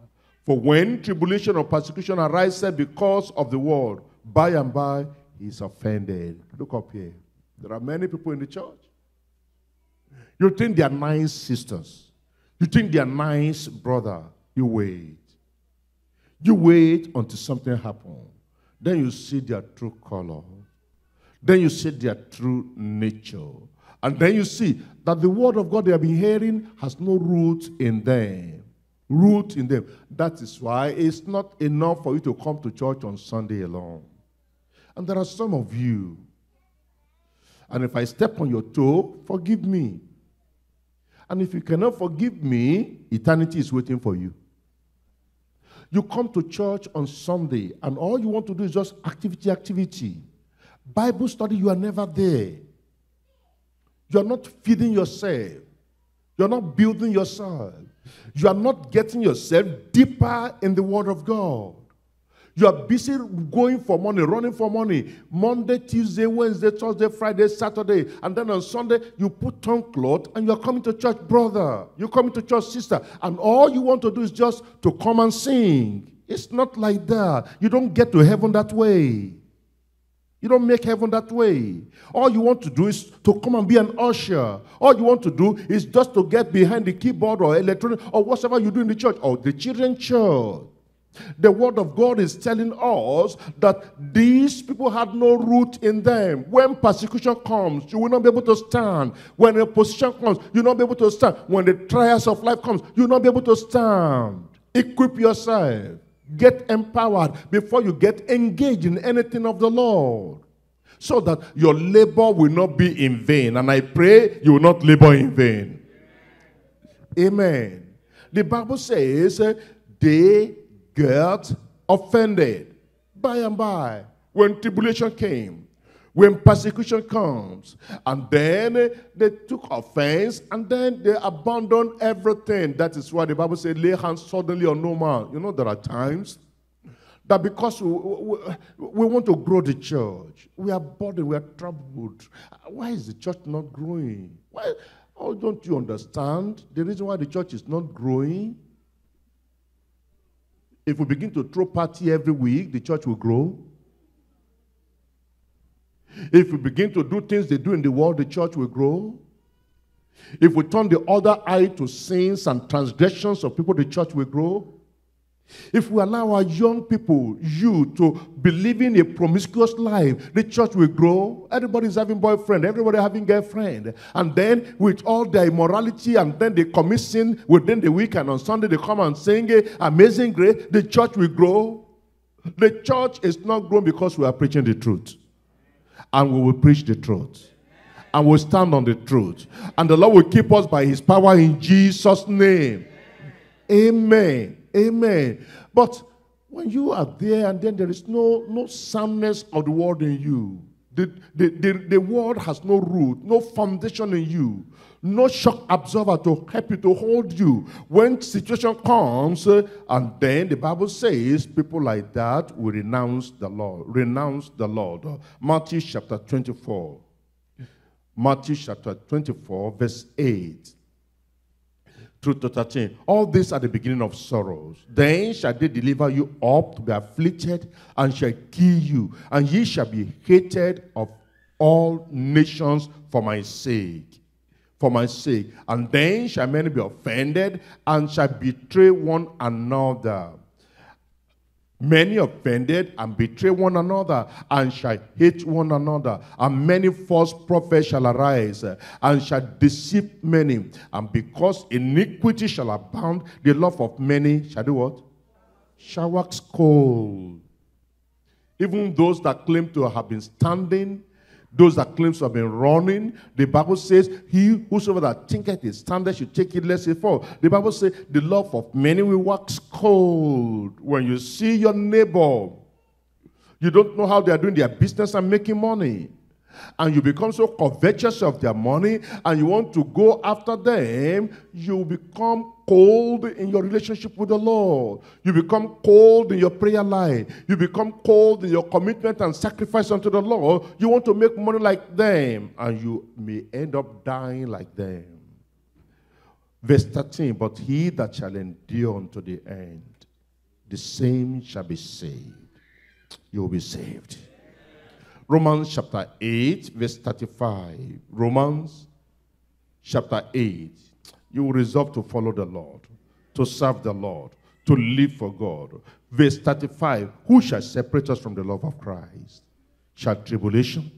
For when tribulation or persecution arises because of the word, by and by he is offended. Look up here. There are many people in the church. You think they are nice sisters. You think they are nice brother. You wait. You wait until something happens. Then you see their true color. Then you see their true nature. And then you see that the word of God they have been hearing has no root in them. Root in them. That is why it's not enough for you to come to church on Sunday alone. And there are some of you, and if I step on your toe, forgive me. And if you cannot forgive me, eternity is waiting for you. You come to church on Sunday, and all you want to do is just activity, activity. Bible study, you are never there. You are not feeding yourself. You are not building yourself. You are not getting yourself deeper in the Word of God. You are busy going for money, running for money, Monday, Tuesday, Wednesday, Thursday, Friday, Saturday, and then on Sunday, you put on cloth and you are coming to church, brother. You're coming to church, sister. And all you want to do is just to come and sing. It's not like that. You don't get to heaven that way. You don't make heaven that way. All you want to do is to come and be an usher. All you want to do is just to get behind the keyboard or electronic or whatever you do in the church or the children's church. The word of God is telling us that these people had no root in them. When persecution comes, you will not be able to stand. When opposition comes, you will not be able to stand. When the trials of life comes, you will not be able to stand. Equip yourself. Get empowered before you get engaged in anything of the Lord, so that your labor will not be in vain. And I pray you will not labor in vain. Amen. The Bible says they got offended. By and by, when tribulation came, when persecution comes, and then they took offense, and then they abandoned everything. That is why the Bible says, lay hands suddenly on no man. You know, there are times that because we want to grow the church, we are burdened, we are troubled. Why is the church not growing? Why? Oh, don't you understand the reason why the church is not growing? If we begin to throw party every week, the church will grow. If we begin to do things they do in the world, the church will grow. If we turn the other eye to sins and transgressions of people, the church will grow. If we allow our young people, youth, to believe in a promiscuous life, the church will grow. Everybody's having boyfriend, everybody having girlfriend. And then with all their immorality, and then they commit sin within the week, and on Sunday they come and sing Amazing Grace, the church will grow. The church is not growing because we are preaching the truth. And we will preach the truth. And we'll stand on the truth. And the Lord will keep us by his power in Jesus' name. Amen. Amen. But when you are there and then there is no soundness of the word in you, the word has no root, no foundation in you, no shock absorber to help you, to hold you. When situation comes, and then the Bible says people like that will renounce the Lord. Renounce the Lord. Matthew chapter 24. Matthew chapter 24, verse 8. Through to 13. All these are the beginning of sorrows. Then shall they deliver you up to be afflicted, and shall kill you, and ye shall be hated of all nations for my sake. For my sake. And then shall many be offended, and shall betray one another. Many offended and betray one another, and shall hate one another. And many false prophets shall arise, and shall deceive many. And because iniquity shall abound, the love of many shall do what? Shall wax cold. Even those that claim to have been standing, those that claim to have been running, the Bible says, he whosoever that thinketh is standing should take it lest he fall. The Bible says, the love of many will wax cold. When you see your neighbor, you don't know how they are doing their business and making money. And you become so covetous of their money and you want to go after them, you become cold in your relationship with the Lord. You become cold in your prayer life. You become cold in your commitment and sacrifice unto the Lord. You want to make money like them and you may end up dying like them. Verse 13, but he that shall endure unto the end, the same shall be saved. You will be saved. Romans chapter 8, verse 35. Romans chapter 8. You will resolve to follow the Lord, to serve the Lord, to live for God. Verse 35. Who shall separate us from the love of Christ? Shall tribulation,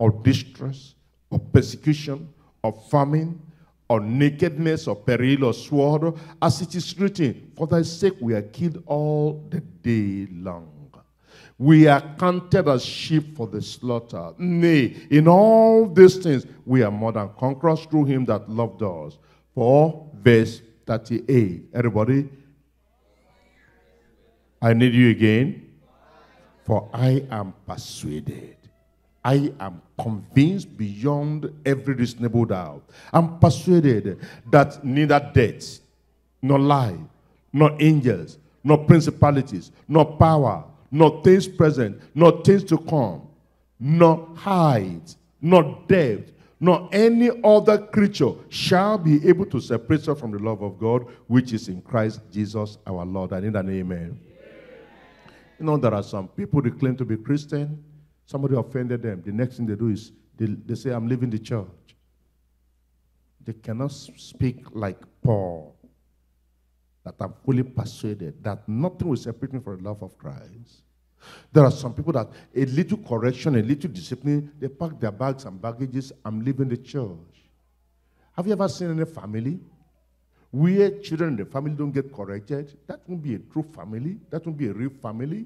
or distress, or persecution, or famine, or nakedness, or peril, or sword, as it is written, for thy sake we are killed all the day long. We are counted as sheep for the slaughter. Nay, in all these things, we are more than conquerors through him that loved us. For verse 38. Everybody, I need you again. For I am persuaded. I am convinced beyond every reasonable doubt. I'm persuaded that neither death, nor life, nor angels, nor principalities, nor power, nor things present, nor things to come, nor height, nor depth, nor any other creature shall be able to separate us from the love of God, which is in Christ Jesus our Lord. I need an amen. You know, there are some people who claim to be Christian. Somebody offended them. The next thing they do is they say, I'm leaving the church. They cannot speak like Paul, that I'm fully persuaded that nothing will separate me from the love of Christ. There are some people that a little correction, a little discipline, they pack their bags and baggages, I'm leaving the church. Have you ever seen any family where children in the family don't get corrected? That won't be a true family. That won't be a real family.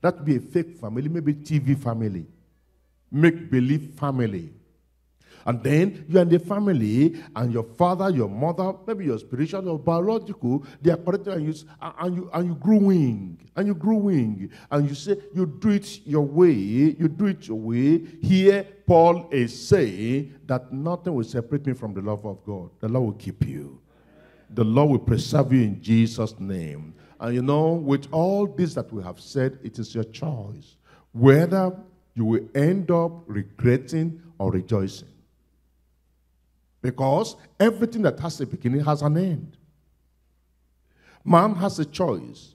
That would be a fake family, maybe TV family, make-believe family. And then you are in the family, and your father, your mother, maybe your spiritual, your biological, they are corrected, and you grew wing, and you say, you do it your way, you do it your way. Here, Paul is saying that nothing will separate me from the love of God. The Lord will keep you. The Lord will preserve you in Jesus' name. And you know, with all this that we have said, it is your choice whether you will end up regretting or rejoicing. Because everything that has a beginning has an end. Man has a choice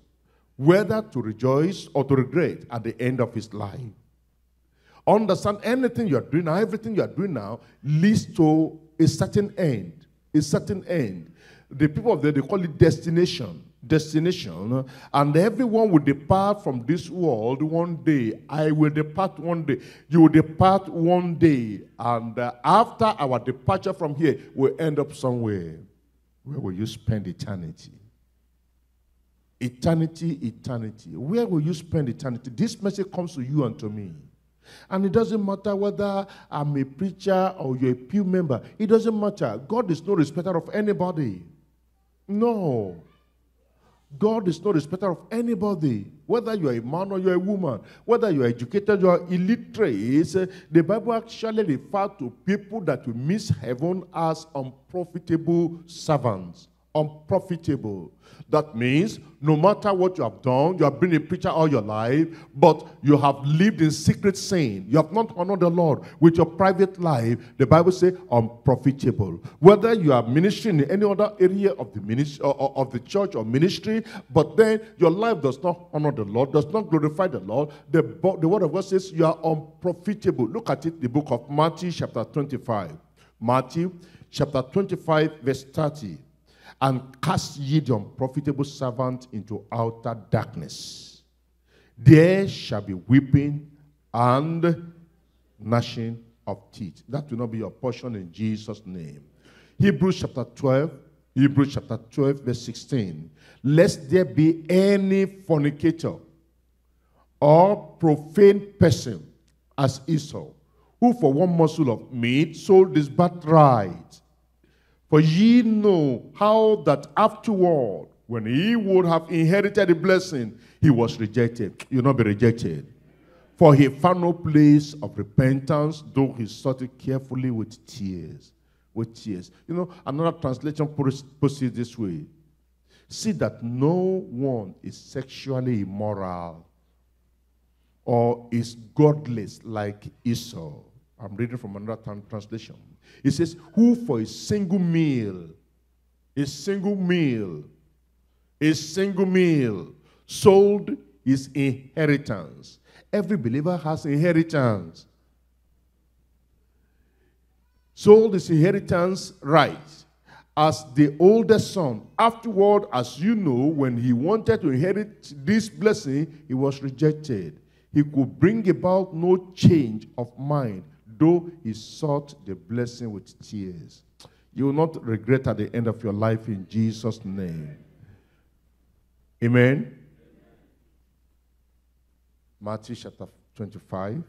whether to rejoice or to regret at the end of his life. Understand, anything you are doing now, everything you are doing now leads to a certain end. A certain end. The people of there, they call it destination. Destination. And everyone will depart from this world one day. I will depart one day. You will depart one day. And after our departure from here, we'll end up somewhere. Where will you spend eternity? Eternity, eternity. Where will you spend eternity? This message comes to you and to me. And it doesn't matter whether I'm a preacher or you're a pew member. It doesn't matter. God is no respecter of anybody. No. God is no respecter of anybody, whether you are a man or you are a woman, whether you are educated or illiterate. The Bible actually refers to people that will miss heaven as unprofitable servants. Unprofitable. That means no matter what you have done, you have been a preacher all your life, but you have lived in secret sin. You have not honored the Lord with your private life. The Bible says unprofitable. Whether you are ministering in any other area of the ministry or of the church or ministry, but then your life does not honor the Lord, does not glorify the Lord. The word of God says you are unprofitable. Look at it, the book of Matthew, chapter 25. Matthew, chapter 25, verse 30. and cast ye the unprofitable servant into outer darkness. There shall be weeping and gnashing of teeth. That will not be your portion in Jesus' name. Hebrews chapter 12, Hebrews chapter 12, verse 16. Lest there be any fornicator or profane person as Esau, who for one morsel of meat sold his birthright. For ye know how that afterward, when he would have inherited a blessing, he was rejected. You will not be rejected. For he found no place of repentance, though he sought it carefully with tears. With tears. You know, another translation puts it this way. See that no one is sexually immoral or is godless like Esau. I'm reading from another translation. It says, who for a single meal, sold his inheritance. Every believer has inheritance. Sold his inheritance right as the oldest son. Afterward, as you know, when he wanted to inherit this blessing, he was rejected. He could bring about no change of mind, though he sought the blessing with tears. You will not regret at the end of your life in Jesus' name. Amen. Matthew chapter 25,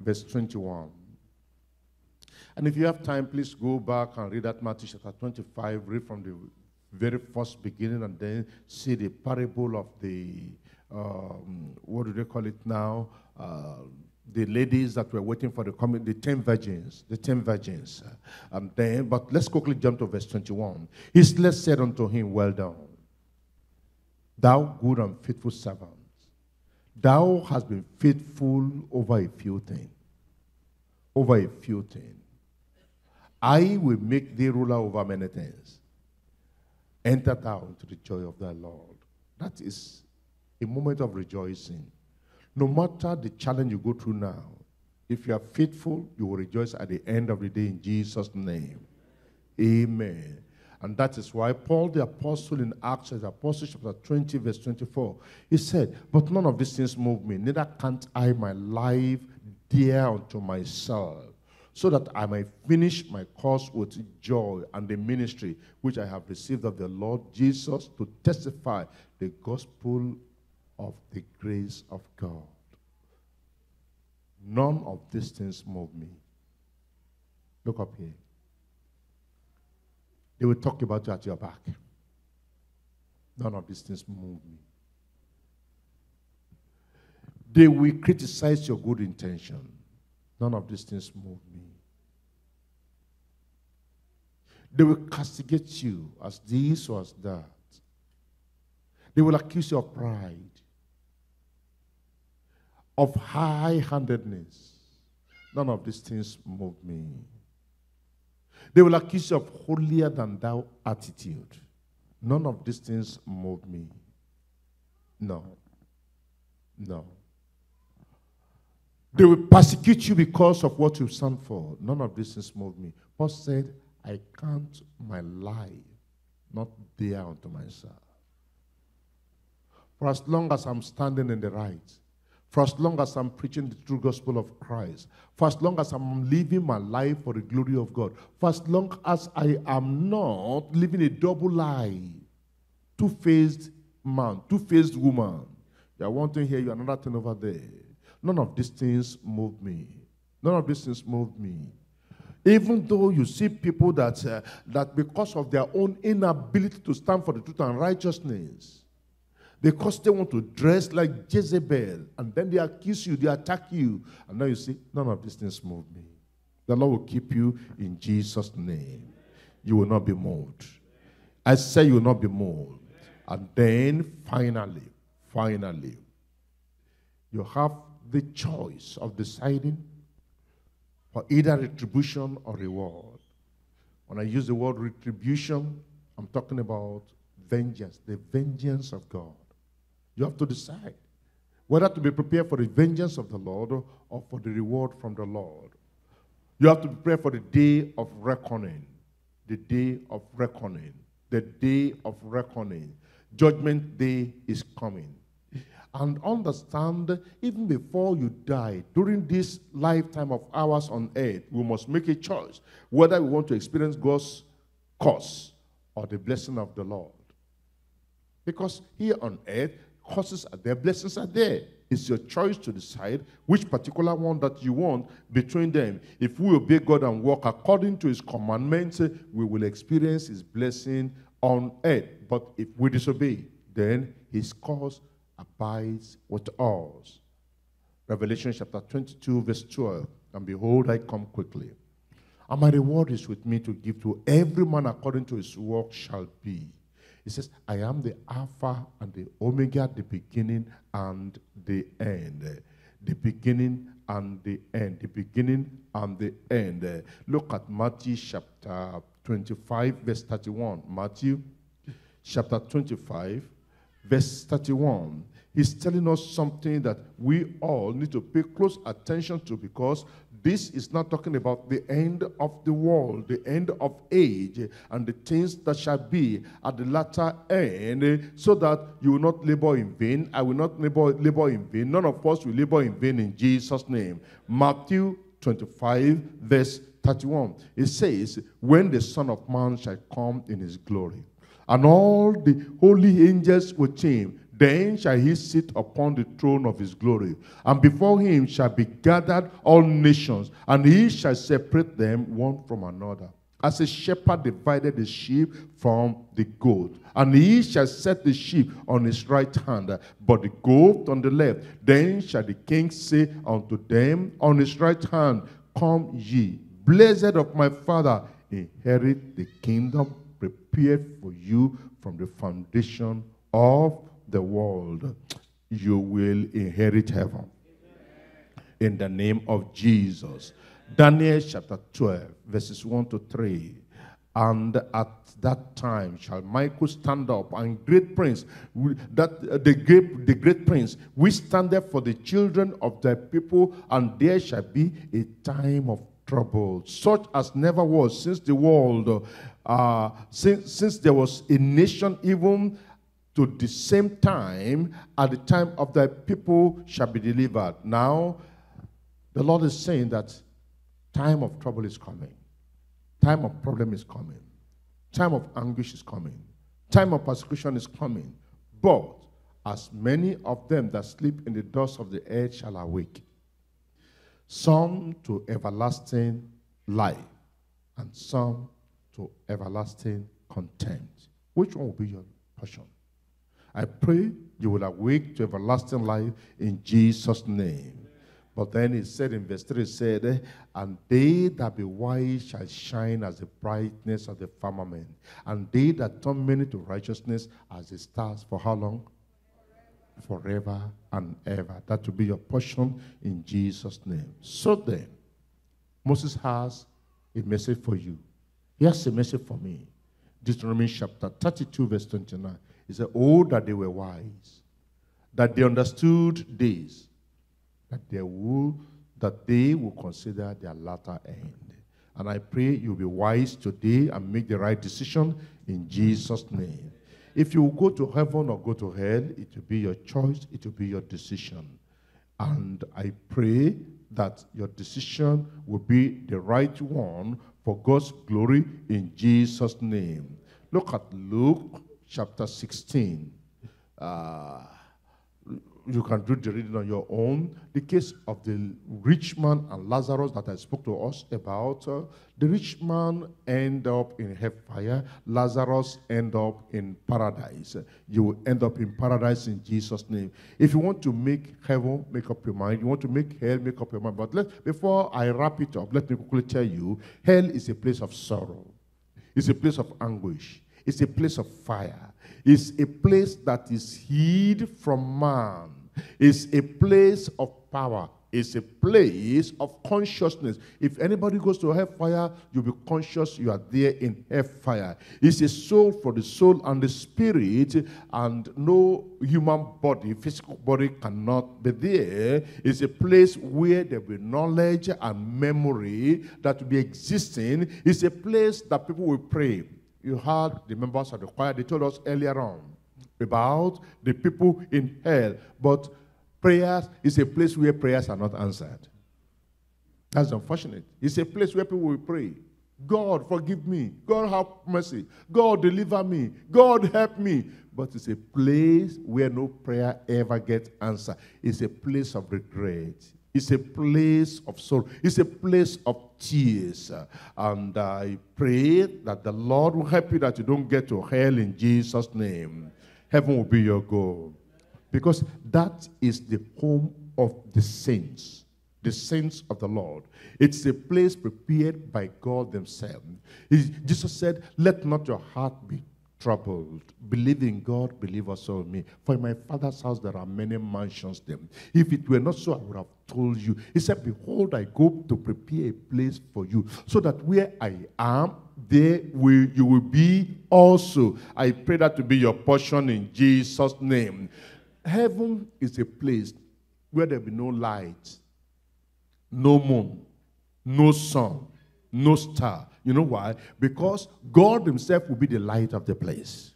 verse 21. And if you have time, please go back and read that Matthew chapter 25, read from the very first beginning, and then see the parable of the, what do they call it now? The ladies that were waiting for the coming, the ten virgins. And then, but let's quickly jump to verse 21. His Lord said unto him, well done, thou good and faithful servant. Thou hast been faithful over a few things. Over a few things. I will make thee ruler over many things. Enter thou into the joy of thy Lord. That is a moment of rejoicing. No matter the challenge you go through now, if you are faithful, you will rejoice at the end of the day in Jesus' name. Amen. And that is why Paul the Apostle in Acts, the Apostle chapter 20, verse 24, he said, but none of these things move me, neither can't I my life dear unto myself, so that I may finish my course with joy and the ministry which I have received of the Lord Jesus to testify the gospel of the grace of God. None of these things move me. Look up here. They will talk about you at your back. None of these things move me. They will criticize your good intention. None of these things move me. They will castigate you as this or as that. They will accuse you of pride, of high-handedness. None of these things move me. They will accuse you of holier-than-thou attitude. None of these things move me. No. No. They will persecute you because of what you stand for. None of these things move me. Paul said, I count my life not dear unto myself. For as long as I'm standing in the right, for as long as I'm preaching the true gospel of Christ, for as long as I'm living my life for the glory of God, for as long as I am not living a double life, two-faced man, two-faced woman, you are one thing here, you are another thing over there. None of these things move me. None of these things move me. Even though you see people that, because of their own inability to stand for the truth and righteousness, because they want to dress like Jezebel, and then they accuse you, they attack you. And now you see, none of these things move me. The Lord will keep you in Jesus' name. You will not be moved. I say you will not be moved. And then finally, you have the choice of deciding for either retribution or reward. When I use the word retribution, I'm talking about vengeance, the vengeance of God. You have to decide whether to be prepared for the vengeance of the Lord or for the reward from the Lord. You have to prepare for the day of reckoning. The day of reckoning. the day of reckoning. Judgment day is coming. And understand, even before you die, during this lifetime of ours on earth, we must make a choice whether we want to experience God's curse or the blessing of the Lord. Because here on earth, curses are there, blessings are there. It's your choice to decide which particular one that you want between them. If we obey God and walk according to his commandments, we will experience his blessing on earth. But if we disobey, then his curse abides with us. Revelation chapter 22, verse 12. And behold, I come quickly. And my reward is with me to give to every man according to his work shall be. He says, I am the Alpha and the Omega, the beginning and the end. The beginning and the end. The beginning and the end. Look at Matthew chapter 25, verse 31. Matthew chapter 25, verse 31. He's telling us something that we all need to pay close attention to, because this is not talking about the end of the world, the end of age, and the things that shall be at the latter end, so that you will not labor in vain. I will not labor in vain. None of us will labor in vain in Jesus' name. Matthew 25, verse 31. It says, when the Son of Man shall come in his glory, and all the holy angels with him, then shall he sit upon the throne of his glory. And before him shall be gathered all nations, and he shall separate them one from another, as a shepherd divided the sheep from the goat. And he shall set the sheep on his right hand, but the goat on the left. Then shall the king say unto them on his right hand, come ye, blessed of my Father, inherit the kingdom prepared for you from the foundation of the world. You will inherit heaven. Amen. In the name of Jesus. Daniel chapter 12, verses 1 to 3. And at that time shall Michael stand up, and great prince, the great prince, which standeth for the children of thy people, and there shall be a time of trouble, such as never was since the world, since there was a nation, even to the same time, at the time of thy people shall be delivered. Now, the Lord is saying that time of trouble is coming. Time of problem is coming. Time of anguish is coming. Time of persecution is coming. But as many of them that sleep in the dust of the earth shall awake, some to everlasting life, and some to everlasting contempt. Which one will be your portion? I pray you will awake to everlasting life in Jesus' name. But then he said in verse 3, he said, and they that be wise shall shine as the brightness of the firmament, and they that turn many to righteousness as the stars. For how long? Forever and ever. That will be your portion in Jesus' name. So then, Moses has a message for you. He has a message for me. Deuteronomy chapter 32, verse 29. He said, oh, that they were wise, that they understood this, that they will consider their latter end. And I pray you'll be wise today and make the right decision in Jesus' name. If you go to heaven or go to hell, it will be your choice, it will be your decision. And I pray that your decision will be the right one for God's glory in Jesus' name. Look at Luke chapter 16. You can do the reading on your own. The case of the rich man and Lazarus that I spoke to us about. The rich man end up in hellfire. Lazarus end up in paradise. You will end up in paradise in Jesus' name. If you want to make heaven, make up your mind. You want to make hell, make up your mind. But before I wrap it up, let me quickly tell you, hell is a place of sorrow. It's a place of anguish. It's a place of fire. It's a place that is hid from man. It's a place of power. It's a place of consciousness. If anybody goes to hellfire, you'll be conscious you are there in hellfire. It's a soul for the soul and the spirit, and no human body, physical body cannot be there. It's a place where there will be knowledge and memory that will be existing. It's a place that people will pray. You heard the members of the choir, they told us earlier on about the people in hell. But prayers is a place where prayers are not answered. That's unfortunate. It's a place where people will pray. God, forgive me. God, have mercy. God, deliver me. God, help me. But it's a place where no prayer ever gets answered. It's a place of regret. It's a place of sorrow. It's a place of tears. And I pray that the Lord will help you that you don't get to hell in Jesus' name. Heaven will be your goal. Because that is the home of the saints of the Lord. It's a place prepared by God themselves. Jesus said, let not your heart be troubled. Believe in God, believe also in me. For in my Father's house there are many mansions. If it were not so, I would have told you. He said, behold, I go to prepare a place for you, so that where I am, there you will be also. I pray that to be your portion in Jesus' name. Heaven is a place where there will be no light, no moon, no sun, no star. You know why? Because God himself will be the light of the place.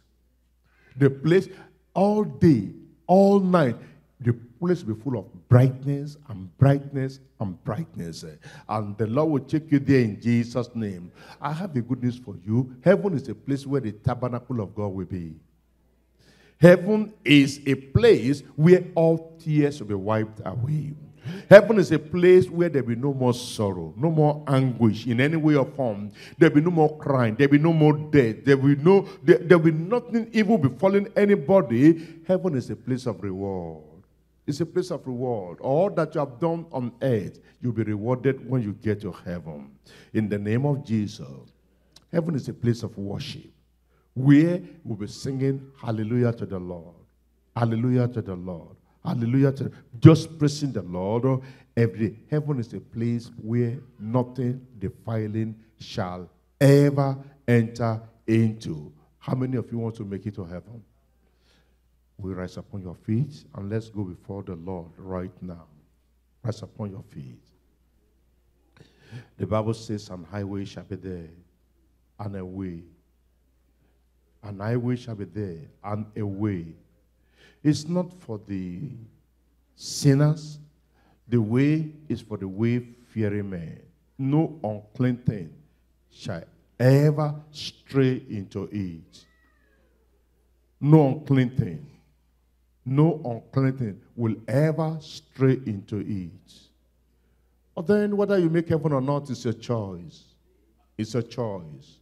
The place, all day, all night, the place will be full of brightness and brightness and brightness. And the Lord will take you there in Jesus' name. I have the good news for you. Heaven is a place where the tabernacle of God will be. Heaven is a place where all tears will be wiped away. Heaven is a place where there will be no more sorrow, no more anguish in any way or form. There will be no more crying. There will be no more death. There will be nothing evil befalling anybody. Heaven is a place of reward. It's a place of reward. All that you have done on earth, you'll be rewarded when you get to heaven. In the name of Jesus, heaven is a place of worship, where we'll be singing hallelujah to the Lord. Hallelujah to the Lord. Hallelujah. Just praising the Lord. Every heaven is a place where nothing defiling shall ever enter into. How many of you want to make it to heaven? We rise upon your feet and let's go before the Lord right now. Rise upon your feet. The Bible says an highway shall be there and a way. An highway shall be there and a way. It's not for the sinners. The way is for the way-fearing man. No unclean thing shall ever stray into it. No unclean thing. No unclean thing will ever stray into it. But then whether you make heaven or not is your choice. It's your choice.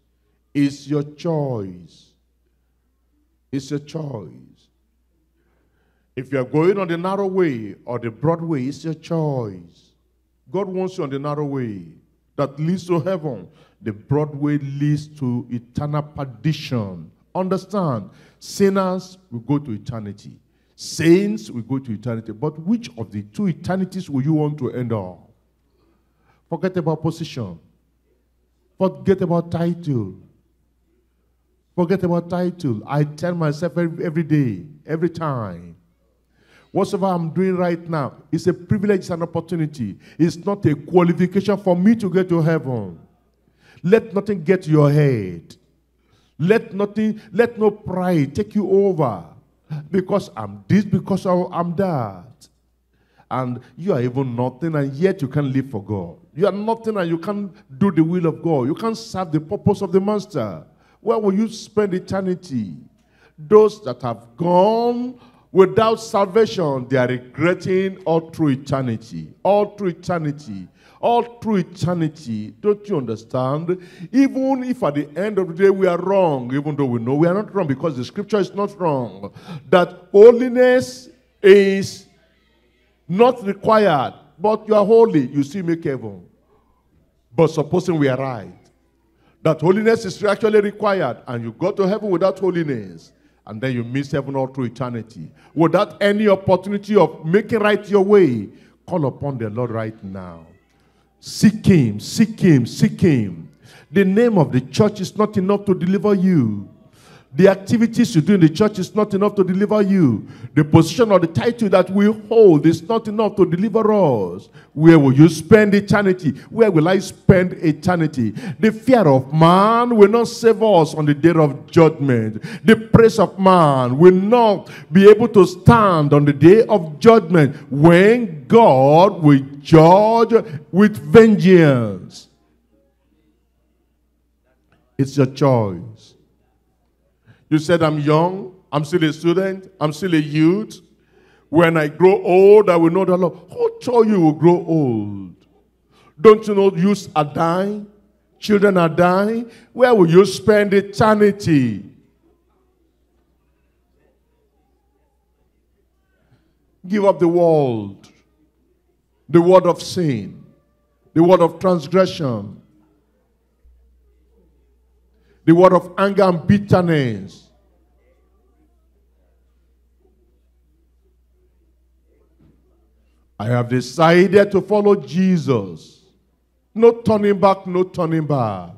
It's your choice. It's your choice. If you are going on the narrow way or the broad way, it's your choice. God wants you on the narrow way that leads to heaven. The broad way leads to eternal perdition. Understand, sinners will go to eternity. Saints will go to eternity. But which of the two eternities will you want to end up? Forget about position. Forget about title. Forget about title. I tell myself every day, every time. Whatever I'm doing right now is a privilege, it's an opportunity. It's not a qualification for me to get to heaven. Let nothing get to your head. Let no pride take you over. Because I'm this, because I'm that. And you are even nothing, and yet you can't live for God. You are nothing, and you can't do the will of God. You can't serve the purpose of the master. Where will you spend eternity? Those that have gone without salvation, they are regretting all through eternity. All through eternity. All through eternity. Don't you understand? Even if at the end of the day we are wrong, even though we know we are not wrong because the scripture is not wrong, that holiness is not required, but you are holy, you still make heaven. But supposing we are right, that holiness is actually required, and you go to heaven without holiness, and then you miss heaven all through eternity. Without any opportunity of making right your way, call upon the Lord right now. Seek him, seek him, seek him. The name of the church is not enough to deliver you. The activities you do in the church is not enough to deliver you. The position or the title that we hold is not enough to deliver us. Where will you spend eternity? Where will I spend eternity? The fear of man will not save us on the day of judgment. The praise of man will not be able to stand on the day of judgment when God will judge with vengeance. It's your choice. You said, I'm young, I'm still a student, I'm still a youth. When I grow old, I will know the Lord. Who told you will grow old? Don't you know youths are dying? Children are dying? Where will you spend eternity? Give up the world. The world of sin. The world of transgression. The word of anger and bitterness. I have decided to follow Jesus. No turning back, no turning back.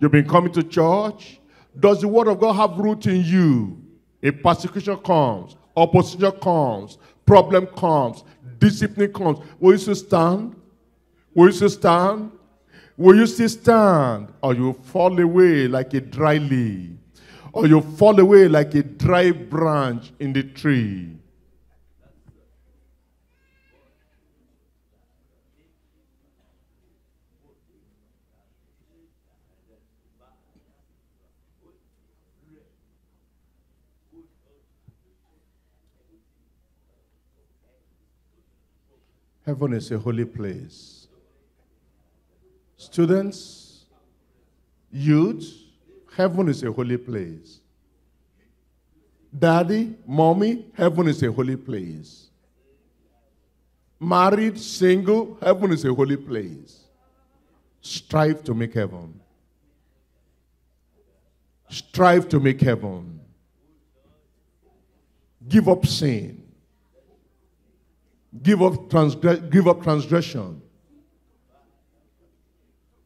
You've been coming to church. Does the word of God have root in you? If persecution comes, opposition comes, problem comes, discipline comes, will you still stand? Will you still stand? Will you still stand, or you fall away like a dry leaf, or you fall away like a dry branch in the tree? Heaven is a holy place. Students, youth, heaven is a holy place. Daddy, mommy, heaven is a holy place. Married, single, heaven is a holy place. Strive to make heaven. Strive to make heaven. Give up sin. Give up transgression.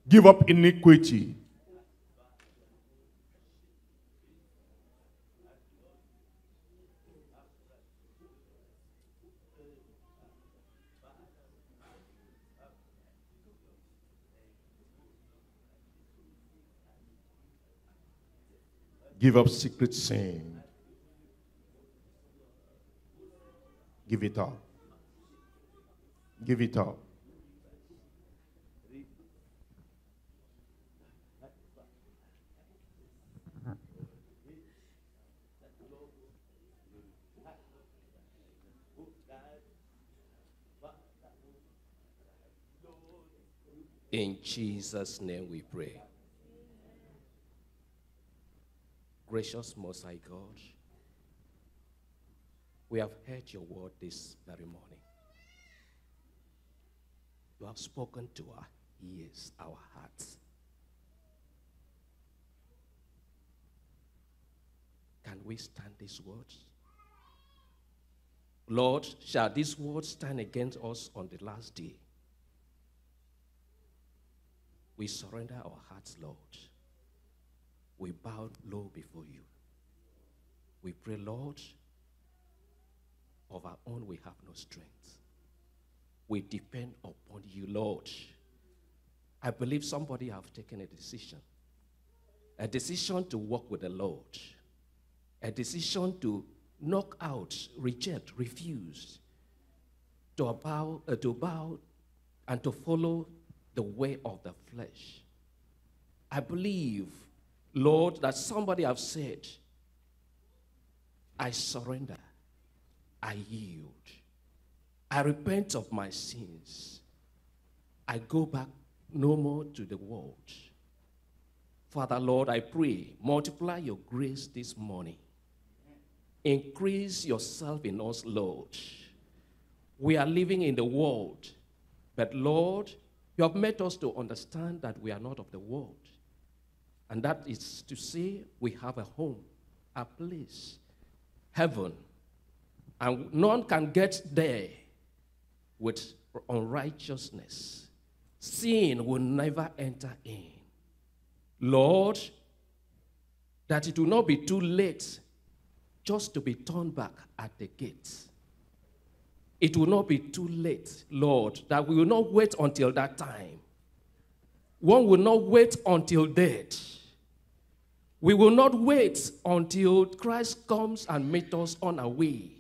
Give up iniquity. Give up secret sin. Give it up. Give it up. In Jesus' name we pray. Gracious Most High God, we have heard your word this very morning. You have spoken to our ears, our hearts. Can we stand these words? Lord, shall these words stand against us on the last day? We surrender our hearts, Lord. We bow low before you. We pray, Lord, of our own we have no strength. We depend upon you, Lord. I believe somebody have taken a decision to walk with the Lord, a decision to knock out, reject, refuse, to bow and to follow the way of the flesh. I believe, Lord, that somebody have said, I surrender, I yield, I repent of my sins, I go back no more to the world. Father, Lord, I pray, multiply your grace this morning. Increase yourself in us, Lord. We are living in the world, but Lord, you have made us to understand that we are not of the world. And that is to say we have a home, a place, heaven. And none can get there with unrighteousness. Sin will never enter in. Lord, that it will not be too late just to be turned back at the gate. It will not be too late, Lord, that we will not wait until that time. One will not wait until death. We will not wait until Christ comes and meets us on our way.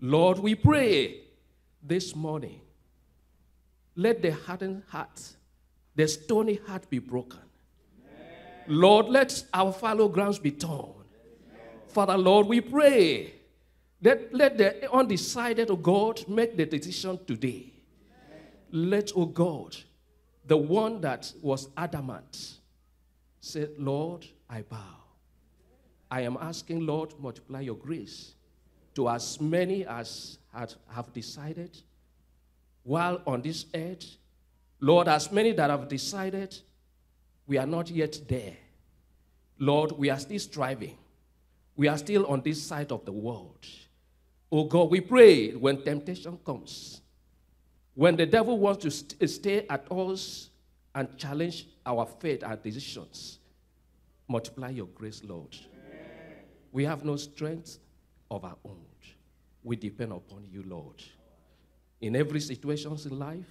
Lord, we pray this morning, let the hardened heart, the stony heart be broken. Amen. Lord, let our fallow grounds be torn. Amen. Father, Lord, we pray that let the undecided, oh God, make the decision today. Amen. Let, oh God, the one that was adamant say, Lord, I bow. I am asking, Lord, multiply your grace to as many as have decided while on this earth. Lord, as many that have decided, we are not yet there. Lord, we are still striving. We are still on this side of the world. Oh God, we pray when temptation comes, when the devil wants to stay at us and challenge our faith, our decisions, multiply your grace, Lord. Amen. We have no strength of our own. We depend upon you, Lord. In every situation in life,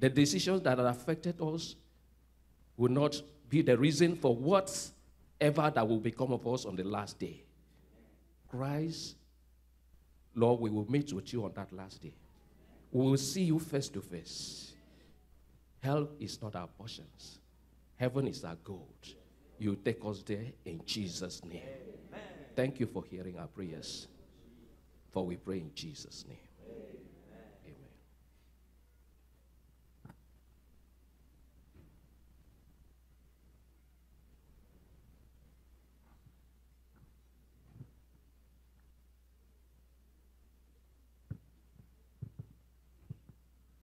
the decisions that have affected us will not be the reason for whatever that will become of us on the last day. Christ, Lord, we will meet with you on that last day. We will see you face to face. Hell is not our portion. Heaven is our goal. You take us there in Jesus' name. Amen. Thank you for hearing our prayers. For we pray in Jesus' name.